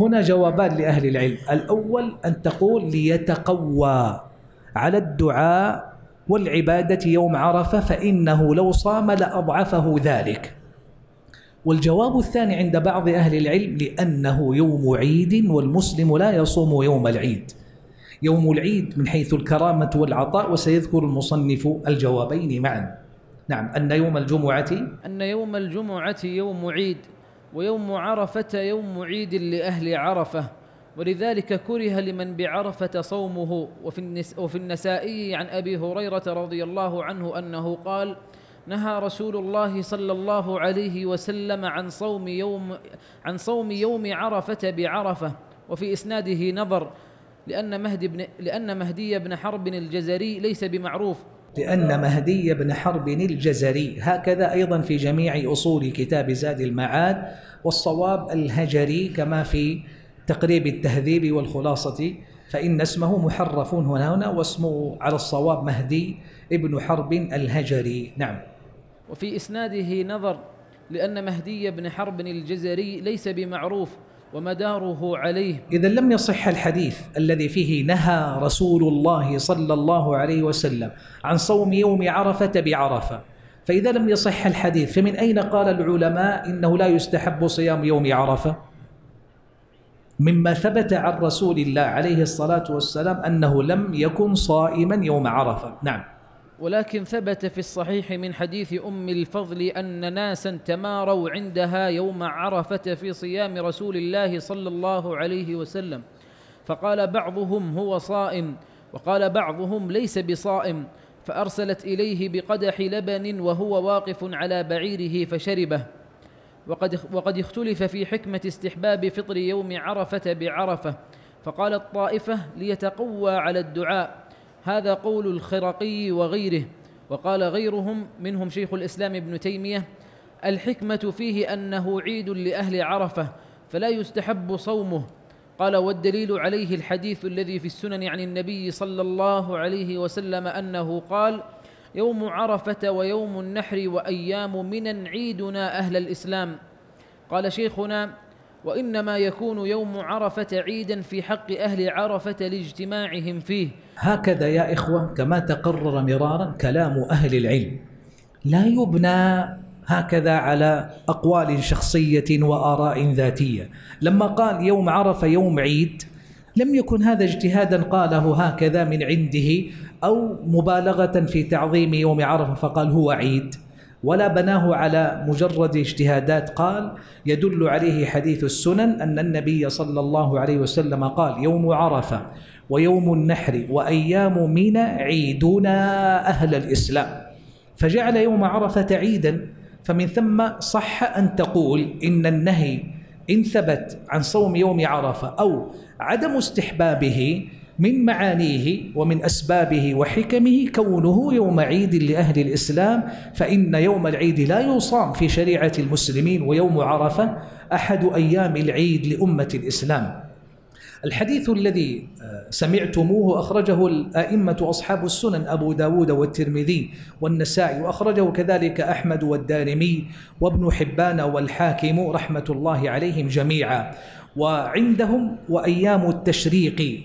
هنا جوابان لأهل العلم. الأول أن تقول ليتقوى على الدعاء والعبادة يوم عرفة، فإنه لو صام لأضعفه ذلك. والجواب الثاني عند بعض أهل العلم لأنه يوم عيد والمسلم لا يصوم يوم العيد، يوم العيد من حيث الكرامة والعطاء، وسيذكر المصنف الجوابين معا. نعم. أن يوم الجمعة أن يوم الجمعة يوم عيد، ويوم عرفة يوم عيد لأهل عرفة، ولذلك كره لمن بعرفة صومه. وفي وفي النسائي عن أبي هريرة رضي الله عنه أنه قال: نهى رسول الله صلى الله عليه وسلم عن صوم يوم عن صوم يوم عرفة بعرفة. وفي إسناده نظر، لأن مهدي بن لأن مهدي بن حرب الجزري ليس بمعروف. لأن مهدي بن حرب الجزري، هكذا أيضا في جميع أصول كتاب زاد المعاد، والصواب الهجري كما في تقريب التهذيب والخلاصة، فإن اسمه محرف هنا هنا واسمه على الصواب مهدي بن حرب الهجري. نعم. وفي إسناده نظر، لأن مهدي بن حرب الجزري ليس بمعروف ومداره عليه. إذا لم يصح الحديث الذي فيه نهى رسول الله صلى الله عليه وسلم عن صوم يوم عرفة بعرفة، فإذا لم يصح الحديث فمن أين قال العلماء إنه لا يستحب صيام يوم عرفة؟ مما ثبت عن رسول الله عليه الصلاة والسلام أنه لم يكن صائما يوم عرفة. نعم. ولكن ثبت في الصحيح من حديث أم الفضل أن ناسا تماروا عندها يوم عرفة في صيام رسول الله صلى الله عليه وسلم، فقال بعضهم هو صائم، وقال بعضهم ليس بصائم، فأرسلت إليه بقدح لبن وهو واقف على بعيره فشربه. وقد, وقد اختلف في حكمة استحباب فطر يوم عرفة بعرفة، فقال الطائفة ليتقوى على الدعاء، هذا قول الخرقي وغيره. وقال غيرهم منهم شيخ الإسلام ابن تيمية الحكمة فيه أنه عيد لأهل عرفة فلا يستحب صومه. قال والدليل عليه الحديث الذي في السنن عن النبي صلى الله عليه وسلم أنه قال يوم عرفة ويوم النحر وأيام منى عيدنا أهل الإسلام. قال شيخنا وإنما يكون يوم عرفة عيدا في حق أهل عرفة لاجتماعهم فيه. هكذا يا إخوة كما تقرر مرارا كلام أهل العلم، لا يبنى هكذا على أقوال شخصية وآراء ذاتية. لما قال يوم عرفة يوم عيد لم يكن هذا اجتهادا قاله هكذا من عنده أو مبالغة في تعظيم يوم عرفة فقال هو عيد، ولا بناه على مجرد اجتهادات. قال يدل عليه حديث السنن أن النبي صلى الله عليه وسلم قال يوم عرفة ويوم النحر وأيام منى عيدنا أهل الإسلام، فجعل يوم عرفة عيدا. فمن ثم صح أن تقول إن النهي إن ثبت عن صوم يوم عرفة أو عدم استحبابه من معانيه ومن أسبابه وحكمه كونه يوم عيد لأهل الإسلام، فإن يوم العيد لا يصام في شريعة المسلمين، ويوم عرفة أحد أيام العيد لأمة الإسلام. الحديث الذي سمعتموه أخرجه الأئمة أصحاب السنن أبو داود والترمذي والنسائي، وأخرجه كذلك أحمد والدارمي وابن حبان والحاكم رحمة الله عليهم جميعا. وعندهم وأيام التشريق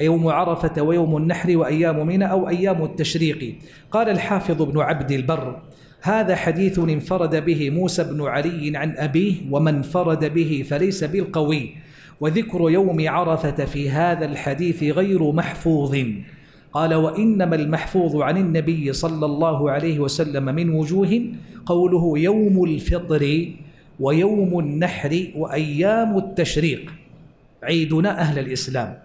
يوم عرفة ويوم النحر وأيام منى أو أيام التشريق. قال الحافظ ابن عبد البر هذا حديث انفرد به موسى بن علي عن أبيه، ومن انفرد به فليس بالقوي، وذكر يوم عرفة في هذا الحديث غير محفوظ. قال وإنما المحفوظ عن النبي صلى الله عليه وسلم من وجوه قوله يوم الفطر ويوم النحر وأيام التشريق عيدنا أهل الإسلام،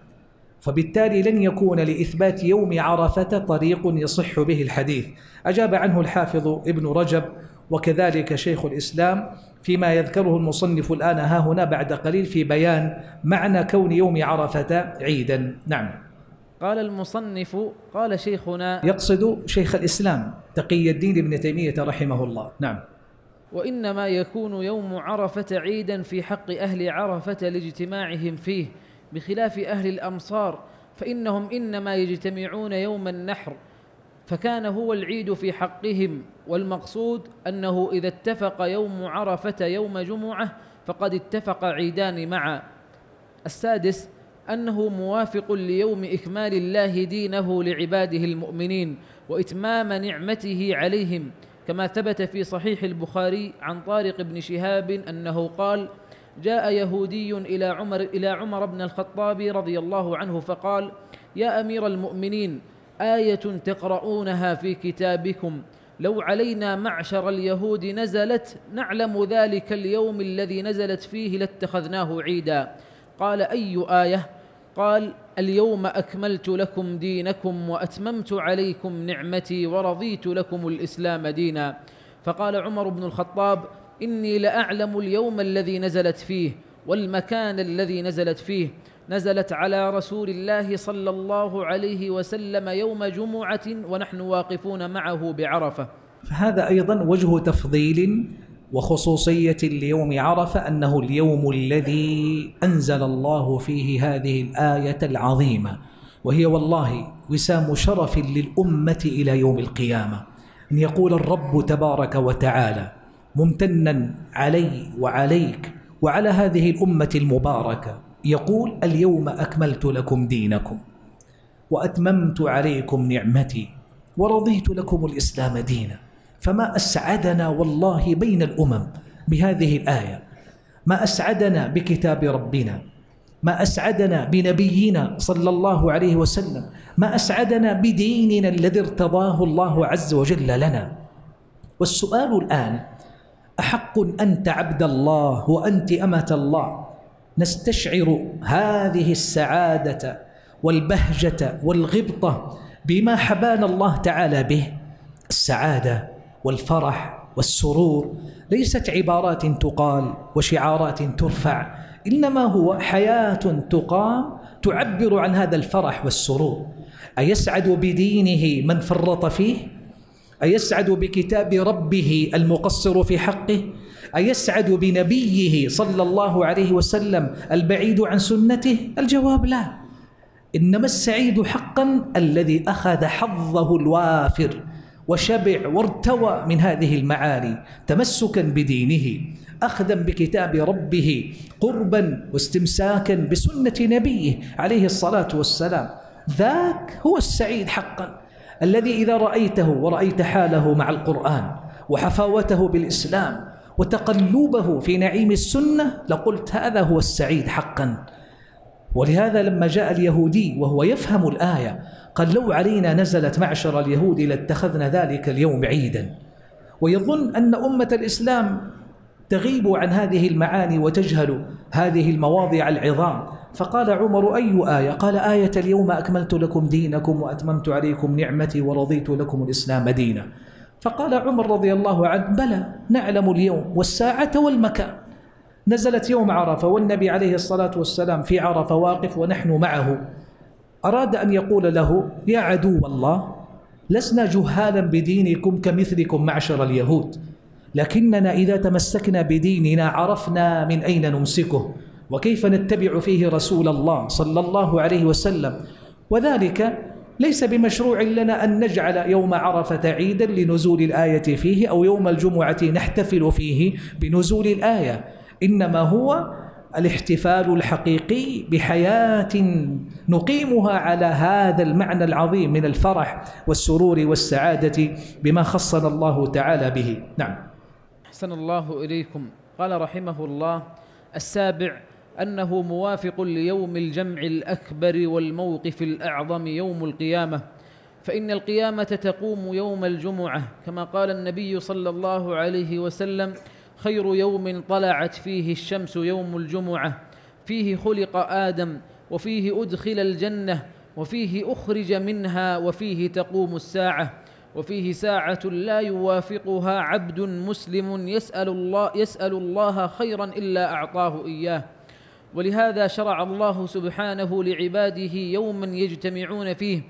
فبالتالي لن يكون لإثبات يوم عرفة طريق يصح به الحديث. أجاب عنه الحافظ ابن رجب وكذلك شيخ الإسلام فيما يذكره المصنف الآن ها هنا بعد قليل في بيان معنى كون يوم عرفة عيدا. نعم. قال المصنف قال شيخنا، يقصد شيخ الإسلام تقي الدين ابن تيمية رحمه الله. نعم. وإنما يكون يوم عرفة عيدا في حق أهل عرفة لاجتماعهم فيه، بخلاف أهل الأمصار فإنهم إنما يجتمعون يوم النحر فكان هو العيد في حقهم. والمقصود أنه إذا اتفق يوم عرفة يوم جمعة فقد اتفق عيدان معا. السادس أنه موافق ليوم إكمال الله دينه لعباده المؤمنين وإتمام نعمته عليهم، كما ثبت في صحيح البخاري عن طارق بن شهاب أنه قال جاء يهودي إلى عمر, إلى عمر بن الخطاب رضي الله عنه فقال يا أمير المؤمنين آية تقرؤونها في كتابكم لو علينا معشر اليهود نزلت نعلم ذلك اليوم الذي نزلت فيه لاتخذناه عيدا. قال أي آية؟ قال اليوم أكملت لكم دينكم وأتممت عليكم نعمتي ورضيت لكم الإسلام دينا. فقال عمر بن الخطاب إني لأعلم اليوم الذي نزلت فيه والمكان الذي نزلت فيه، نزلت على رسول الله صلى الله عليه وسلم يوم جمعة ونحن واقفون معه بعرفة. فهذا أيضا وجه تفضيل وخصوصية ليوم عرفة، أنه اليوم الذي أنزل الله فيه هذه الآية العظيمة، وهي والله وسام شرف للأمة إلى يوم القيامة أن يقول الرب تبارك وتعالى ممتنا علي وعليك وعلى هذه الأمة المباركة، يقول اليوم أكملت لكم دينكم وأتممت عليكم نعمتي ورضيت لكم الإسلام دينا. فما أسعدنا والله بين الأمم بهذه الآية، ما أسعدنا بكتاب ربنا، ما أسعدنا بنبينا صلى الله عليه وسلم، ما أسعدنا بديننا الذي ارتضاه الله عز وجل لنا. والسؤال الآن أحق أنت عبد الله وأنت أمة الله نستشعر هذه السعادة والبهجة والغبطة بما حبانا الله تعالى به. السعادة والفرح والسرور ليست عبارات تقال وشعارات ترفع، إنما هو حياة تقام تعبر عن هذا الفرح والسرور. أيسعد بدينه من فرط فيه؟ أيسعد بكتاب ربه المقصر في حقه؟ أيسعد بنبيه صلى الله عليه وسلم البعيد عن سنته؟ الجواب لا. إنما السعيد حقا الذي أخذ حظه الوافر وشبع وارتوى من هذه المعالي، تمسكا بدينه، أخذا بكتاب ربه، قربا واستمساكا بسنة نبيه عليه الصلاة والسلام. ذاك هو السعيد حقا، الذي إذا رأيته ورأيت حاله مع القرآن وحفاوته بالإسلام وتقلبه في نعيم السنة لقلت هذا هو السعيد حقا. ولهذا لما جاء اليهودي وهو يفهم الآية قال لو علينا نزلت معشر اليهود لاتخذنا ذلك اليوم عيدا، ويظن أن أمة الإسلام تغيب عن هذه المعاني وتجهل هذه المواضع العظام. فقال عمر أي آية؟ قال آية اليوم أكملت لكم دينكم وأتممت عليكم نعمتي ورضيت لكم الإسلام دينا. فقال عمر رضي الله عنه بلى نعلم اليوم والساعة والمكان. نزلت يوم عرفة والنبي عليه الصلاة والسلام في عرفة واقف ونحن معه، أراد أن يقول له يا عدو الله لسنا جهالا بدينكم كمثلكم معشر اليهود، لكننا إذا تمسكنا بديننا عرفنا من أين نمسكه وكيف نتبع فيه رسول الله صلى الله عليه وسلم، وذلك ليس بمشروع لنا أن نجعل يوم عرفة عيدا لنزول الآية فيه أو يوم الجمعة نحتفل فيه بنزول الآية، إنما هو الاحتفال الحقيقي بحياة نقيمها على هذا المعنى العظيم من الفرح والسرور والسعادة بما خصنا الله تعالى به. نعم. أحسن الله إليكم. قال رحمه الله: السابع أنه موافق ليوم الجمع الأكبر والموقف الأعظم يوم القيامة، فإن القيامة تقوم يوم الجمعة، كما قال النبي صلى الله عليه وسلم: خير يوم طلعت فيه الشمس يوم الجمعة، فيه خلق آدم، وفيه أدخل الجنة، وفيه أخرج منها، وفيه تقوم الساعة، وفيه ساعة لا يوافقها عبد مسلم يسأل الله, يسأل الله خيرا إلا أعطاه إياه. ولهذا شرع الله سبحانه لعباده يوما يجتمعون فيه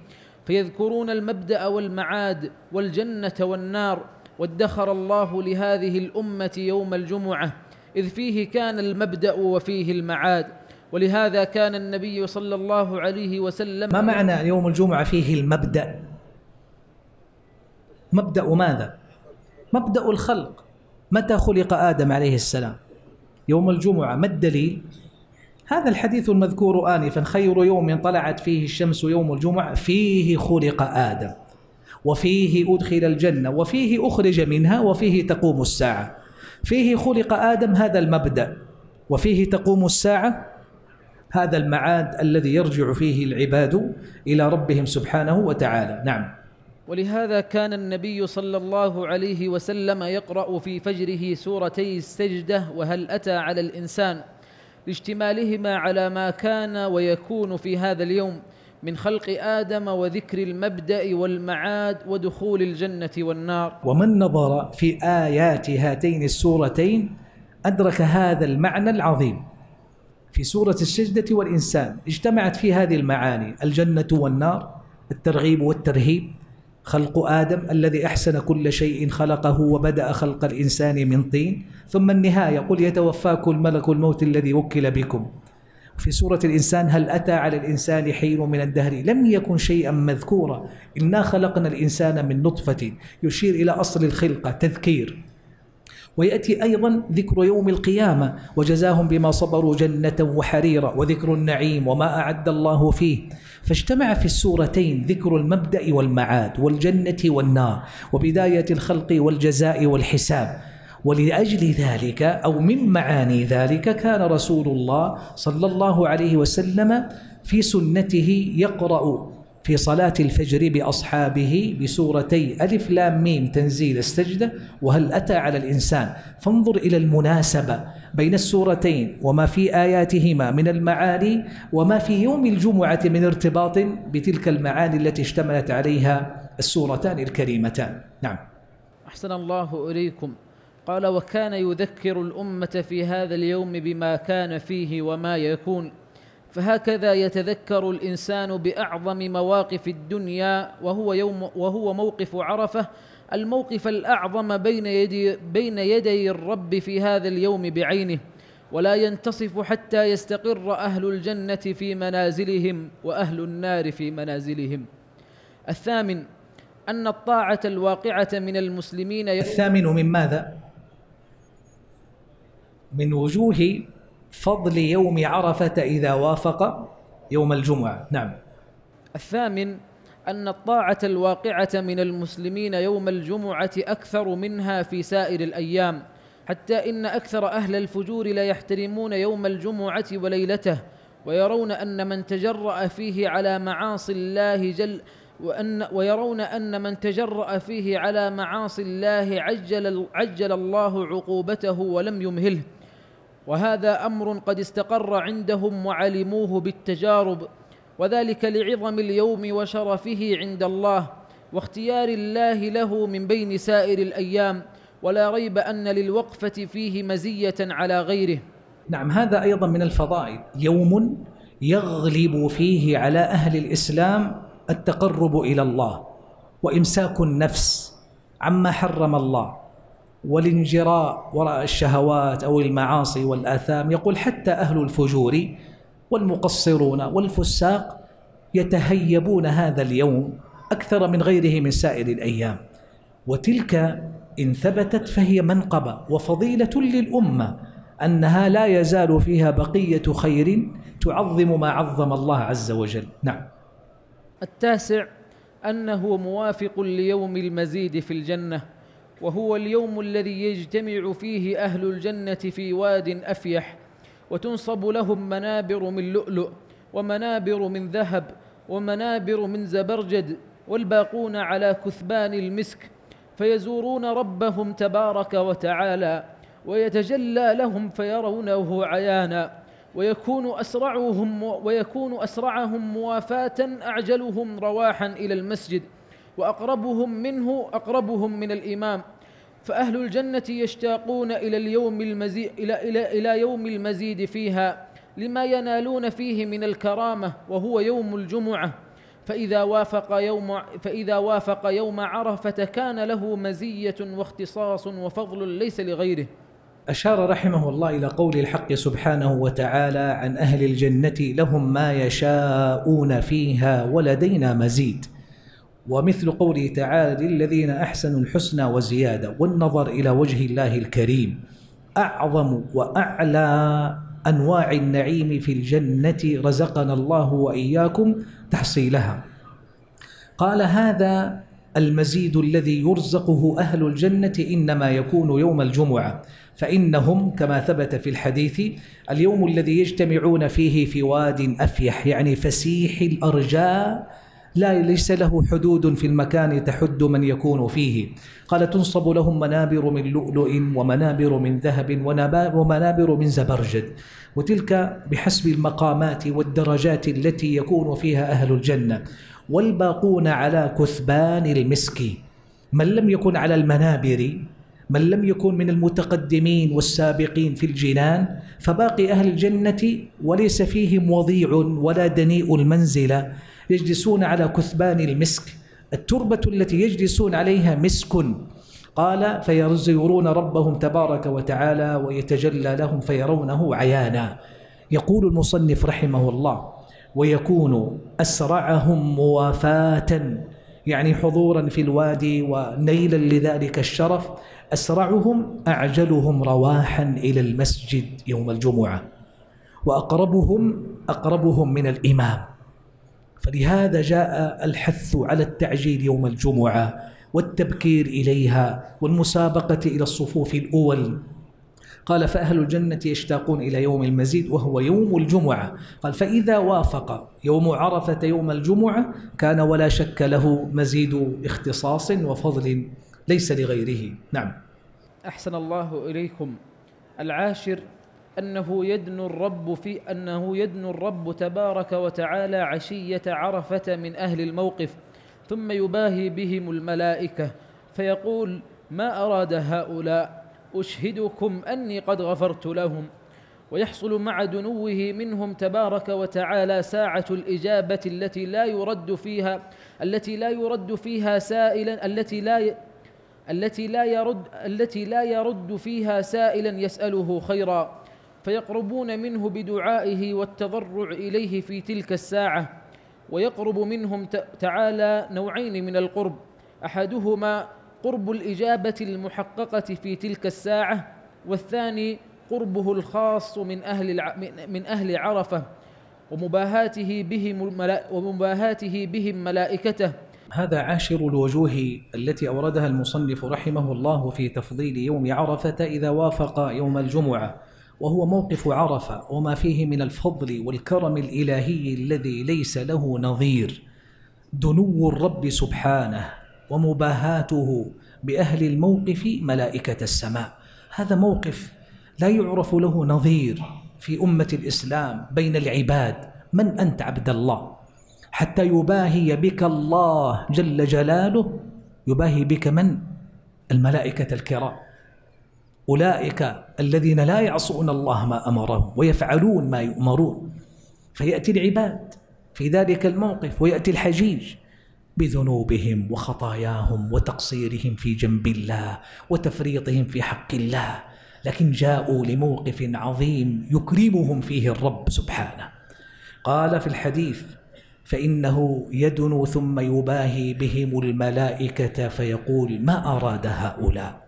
فيذكرون المبدأ والمعاد والجنة والنار، وادخر الله لهذه الأمة يوم الجمعة إذ فيه كان المبدأ وفيه المعاد. ولهذا كان النبي صلى الله عليه وسلم. ما معنى يوم الجمعة فيه المبدأ؟ مبدأ ماذا؟ مبدأ الخلق. متى خلق آدم عليه السلام؟ يوم الجمعة. ما الدليل؟ هذا الحديث المذكور آنفا: خير يوم طلعت فيه الشمس يوم الجمعة، فيه خلق آدم، وفيه أدخل الجنة، وفيه أخرج منها، وفيه تقوم الساعة. فيه خلق آدم، هذا المبدأ، وفيه تقوم الساعة، هذا المعاد الذي يرجع فيه العباد إلى ربهم سبحانه وتعالى. نعم. ولهذا كان النبي صلى الله عليه وسلم يقرأ في فجره سورتي السجدة وهل أتى على الإنسان، لاجتمالهما على ما كان ويكون في هذا اليوم من خلق آدم وذكر المبدأ والمعاد ودخول الجنة والنار. ومن نظر في آيات هاتين السورتين أدرك هذا المعنى العظيم. في سورة السجدة والإنسان اجتمعت في هذه المعاني: الجنة والنار، الترغيب والترهيب، خلق آدم الذي أحسن كل شيء خلقه وبدأ خلق الإنسان من طين، ثم النهاية: قل يتوفاكم الملك الموت الذي وكل بكم. في سورة الإنسان: هل أتى على الإنسان حين من الدهر لم يكن شيئا مذكورا، إنا خلقنا الإنسان من نطفة، يشير إلى أصل الخلقة، تذكير. ويأتي أيضا ذكر يوم القيامة: وجزاهم بما صبروا جنة وحريرا، وذكر النعيم وما أعد الله فيه. فاجتمع في السورتين ذكر المبدأ والمعاد والجنة والنار وبداية الخلق والجزاء والحساب. ولأجل ذلك أو من معاني ذلك كان رسول الله صلى الله عليه وسلم في سنته يقرأ في صلاة الفجر بأصحابه بسورتي ألف لام ميم تنزيل السجدة وهل أتى على الإنسان. فانظر إلى المناسبة بين السورتين وما في آياتهما من المعاني وما في يوم الجمعة من ارتباط بتلك المعاني التي اشتملت عليها السورتان الكريمتان. نعم. أحسن الله إليكم. قال: وكان يذكر الأمة في هذا اليوم بما كان فيه وما يكون، فهكذا يتذكر الإنسان بأعظم مواقف الدنيا، وهو يوم وهو موقف عرفة، الموقف الأعظم بين يدي بين يدي الرب في هذا اليوم بعينه، ولا ينتصف حتى يستقر أهل الجنة في منازلهم وأهل النار في منازلهم. الثامن أن الطاعة الواقعة من المسلمين. الثامن من ماذا؟ من وجوه فضل يوم عرفة إذا وافق يوم الجمعة. نعم. الثامن أن الطاعة الواقعة من المسلمين يوم الجمعة أكثر منها في سائر الأيام، حتى إن أكثر أهل الفجور لا يحترمون يوم الجمعة وليلته، ويرون أن من تجرأ فيه على معاصي الله جل وأن ويرون أن من تجرأ فيه على معاصي الله عجل, عجل الله عقوبته ولم يمهله، وهذا أمر قد استقر عندهم وعلموه بالتجارب، وذلك لعظم اليوم وشرفه عند الله واختيار الله له من بين سائر الأيام، ولا ريب أن للوقفة فيه مزية على غيره. نعم، هذا أيضا من الفضائل، يوم يغلب فيه على أهل الإسلام التقرب إلى الله وإمساك النفس عما حرم الله والانجراء وراء الشهوات أو المعاصي والآثام. يقول: حتى أهل الفجور والمقصرون والفساق يتهيبون هذا اليوم أكثر من غيره من سائر الأيام. وتلك إن ثبتت فهي منقبة وفضيلة للأمة، أنها لا يزال فيها بقية خير تعظم ما عظم الله عز وجل. نعم. التاسع أنه موافق ليوم المزيد في الجنة، وهو اليوم الذي يجتمع فيه أهل الجنة في واد أفيح، وتنصب لهم منابر من لؤلؤ ومنابر من ذهب ومنابر من زبرجد، والباقون على كثبان المسك، فيزورون ربهم تبارك وتعالى ويتجلى لهم فيرونه عيانا، ويكون أسرعهم ويكون أسرعهم موافاة، أعجلهم رواحا إلى المسجد، وأقربهم منه أقربهم من الإمام. فأهل الجنة يشتاقون إلى اليوم المزيد إلى إلى إلى يوم المزيد فيها لما ينالون فيه من الكرامة، وهو يوم الجمعة. فإذا وافق يوم فإذا وافق يوم عرفة كان له مزية واختصاص وفضل ليس لغيره. أشار رحمه الله إلى قول الحق سبحانه وتعالى عن أهل الجنة: لهم ما يشاءون فيها ولدينا مزيد. ومثل قوله تعالى: للذين أحسنوا الحسنى وزيادة. والنظر إلى وجه الله الكريم، أعظم وأعلى أنواع النعيم في الجنة رزقنا الله وإياكم تحصيلها. قال: هذا المزيد الذي يرزقه أهل الجنة إنما يكون يوم الجمعة، فإنهم كما ثبت في الحديث اليوم الذي يجتمعون فيه في واد أفيح، يعني فسيح الأرجاء، لا ليس له حدود في المكان تحد من يكون فيه. قال: تنصب لهم منابر من لؤلؤ ومنابر من ذهب ومنابر من زبرجد. وتلك بحسب المقامات والدرجات التي يكون فيها أهل الجنة. والباقون على كثبان المسك، من لم يكن على المنابر، من لم يكن من المتقدمين والسابقين في الجنان، فباقي أهل الجنة وليس فيهم وضيع ولا دنيء المنزلة، يجلسون على كثبان المسك، التربة التي يجلسون عليها مسك. قال: فيزورون ربهم تبارك وتعالى ويتجلى لهم فيرونه عيانا. يقول المصنف رحمه الله: ويكون أسرعهم موافاة، يعني حضورا في الوادي ونيلا لذلك الشرف، أسرعهم أعجلهم رواحا إلى المسجد يوم الجمعة، وأقربهم أقربهم من الإمام. فلهذا جاء الحث على التعجيل يوم الجمعة والتبكير إليها والمسابقة إلى الصفوف الأول. قال فأهل الجنة يشتاقون إلى يوم المزيد وهو يوم الجمعة. قال فإذا وافق يوم عرفة يوم الجمعة كان ولا شك له مزيد اختصاص وفضل ليس لغيره. نعم. أحسن الله إليكم. العاشر أنه يدنو الرب في أنه يدنو الرب تبارك وتعالى عشية عرفة من أهل الموقف، ثم يباهي بهم الملائكة فيقول ما أراد هؤلاء، أشهدكم أني قد غفرت لهم. ويحصل مع دنوه منهم تبارك وتعالى ساعة الإجابة التي لا يرد فيها التي لا يرد فيها سائلا التي لا ي... التي لا يرد التي لا يرد فيها سائلا يسأله خيرا، فيقربون منه بدعائه والتضرع إليه في تلك الساعة. ويقرب منهم تعالى نوعين من القرب، أحدهما قرب الإجابة المحققة في تلك الساعة، والثاني قربه الخاص من أهل من أهل عرفة ومباهاته بهم ومباهاته بهم ملائكته. هذا عاشر الوجوه التي أوردها المصنف رحمه الله في تفضيل يوم عرفة إذا وافق يوم الجمعة، وهو موقف عرفة وما فيه من الفضل والكرم الإلهي الذي ليس له نظير. دنو الرب سبحانه ومباهاته بأهل الموقف ملائكة السماء، هذا موقف لا يعرف له نظير في أمة الإسلام بين العباد. من أنت عبد الله حتى يباهي بك الله جل جلاله؟ يباهي بك من؟ الملائكة الكرام، أولئك الذين لا يعصون الله ما أمرهم ويفعلون ما يؤمرون. فيأتي العباد في ذلك الموقف ويأتي الحجيج بذنوبهم وخطاياهم وتقصيرهم في جنب الله وتفريطهم في حق الله، لكن جاءوا لموقف عظيم يكرمهم فيه الرب سبحانه. قال في الحديث فإنه يدنو ثم يباهي بهم الملائكة فيقول ما أراد هؤلاء.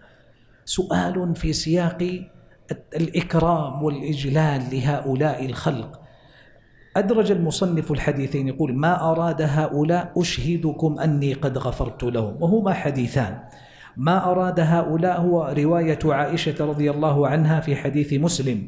سؤال في سياق الإكرام والإجلال لهؤلاء الخلق. أدرج المصنف الحديثين يقول ما أراد هؤلاء أشهدكم أني قد غفرت لهم، وهما حديثان. ما أراد هؤلاء هو رواية عائشة رضي الله عنها في حديث مسلم،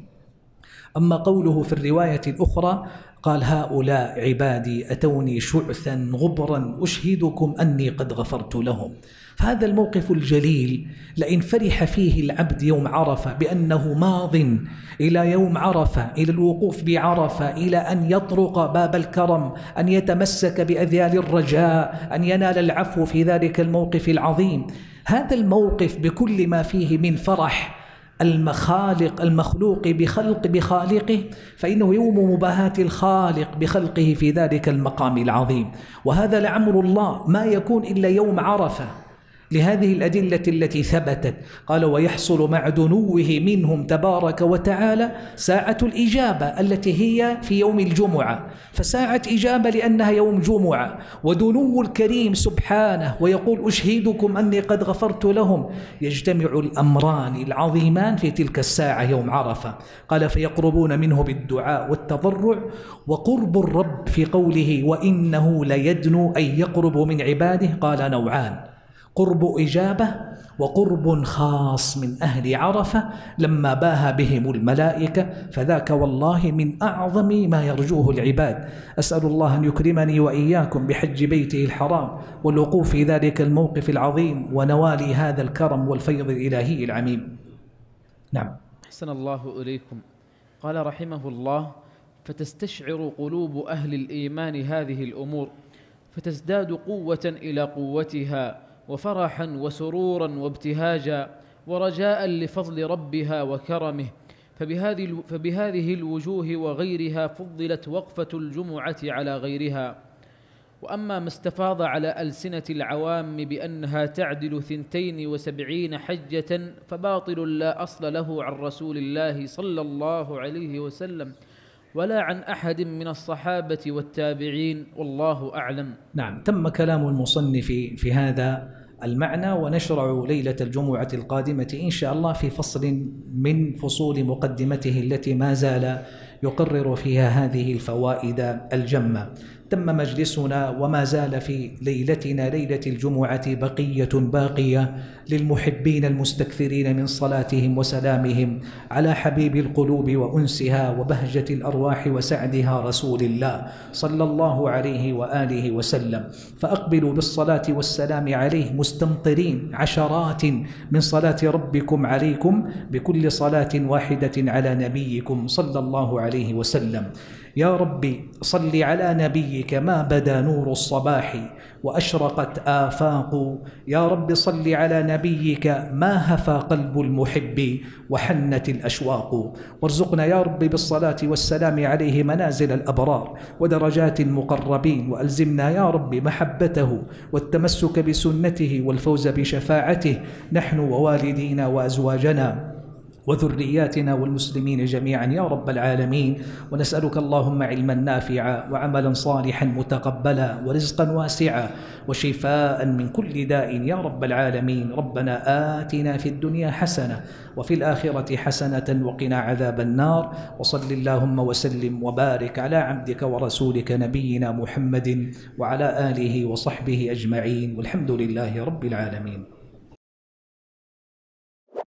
أما قوله في الرواية الأخرى قال هؤلاء عبادي أتوني شعثا غبرا أشهدكم أني قد غفرت لهم. فهذا الموقف الجليل لئن فرح فيه العبد يوم عرفة بأنه ماض إلى يوم عرفة، إلى الوقوف بعرفة، إلى أن يطرق باب الكرم، أن يتمسك بأذيال الرجاء، أن ينال العفو في ذلك الموقف العظيم. هذا الموقف بكل ما فيه من فرح المخالق المخلوق بخلق بخالقه، فإنه يوم مباهاة الخالق بخلقه في ذلك المقام العظيم. وهذا لعمر الله ما يكون إلا يوم عرفة لهذه الأدلة التي ثبتت. قال ويحصل مع دنوه منهم تبارك وتعالى ساعة الإجابة التي هي في يوم الجمعة، فساعة إجابة لأنها يوم جمعة، ودنو الكريم سبحانه ويقول أشهدكم أني قد غفرت لهم. يجتمع الأمران العظيمان في تلك الساعة يوم عرفة. قال فيقربون منه بالدعاء والتضرع، وقرب الرب في قوله وإنه ليدنو أن يقرب من عباده قال نوعان، قرب إجابة وقرب خاص من أهل عرفة لما باهى بهم الملائكة، فذاك والله من أعظم ما يرجوه العباد. أسأل الله أن يكرمني وإياكم بحج بيته الحرام والوقوف في ذلك الموقف العظيم ونوالي هذا الكرم والفيض الإلهي العميم. نعم. أحسن الله إليكم. قال رحمه الله فتستشعر قلوب أهل الإيمان هذه الأمور فتزداد قوة إلى قوتها وفرحا وسرورا وابتهاجا ورجاء لفضل ربها وكرمه. فبهذه, فبهذه الوجوه وغيرها فضلت وقفة الجمعة على غيرها. وأما ما استفاض على ألسنة العوام بأنها تعدل ثنتين وسبعين حجة فباطل لا أصل له عن رسول الله صلى الله عليه وسلم ولا عن أحد من الصحابة والتابعين، والله أعلم. نعم. تم كلام المصنف في هذا المعنى، ونشرع ليلة الجمعة القادمة إن شاء الله في فصل من فصول مقدمته التي ما زال يقرر فيها هذه الفوائد الجمة. تم مجلسنا وما زال في ليلتنا ليلة الجمعة بقية باقية للمحبين المستكثرين من صلاتهم وسلامهم على حبيب القلوب وأنسها وبهجة الأرواح وسعدها رسول الله صلى الله عليه وآله وسلم. فأقبلوا بالصلاة والسلام عليه مستمطرين عشرات من صلاة ربكم عليكم بكل صلاة واحدة على نبيكم صلى الله عليه وسلم. يا ربي صل على نبيك ما بدا نور الصباح وأشرقت آفاق، يا رب صل على نبيك ما هفى قلب المحب وحنت الأشواق. وارزقنا يا رب بالصلاة والسلام عليه منازل الأبرار ودرجات المقربين، وألزمنا يا رب محبته والتمسك بسنته والفوز بشفاعته نحن ووالدينا وأزواجنا وذرياتنا والمسلمين جميعا يا رب العالمين. ونسألك اللهم علما نافعا وعملا صالحا متقبلا ورزقا واسعا وشفاء من كل داء يا رب العالمين. ربنا آتنا في الدنيا حسنة وفي الآخرة حسنة وقنا عذاب النار. وصل اللهم وسلم وبارك على عبدك ورسولك نبينا محمد وعلى آله وصحبه أجمعين، والحمد لله رب العالمين.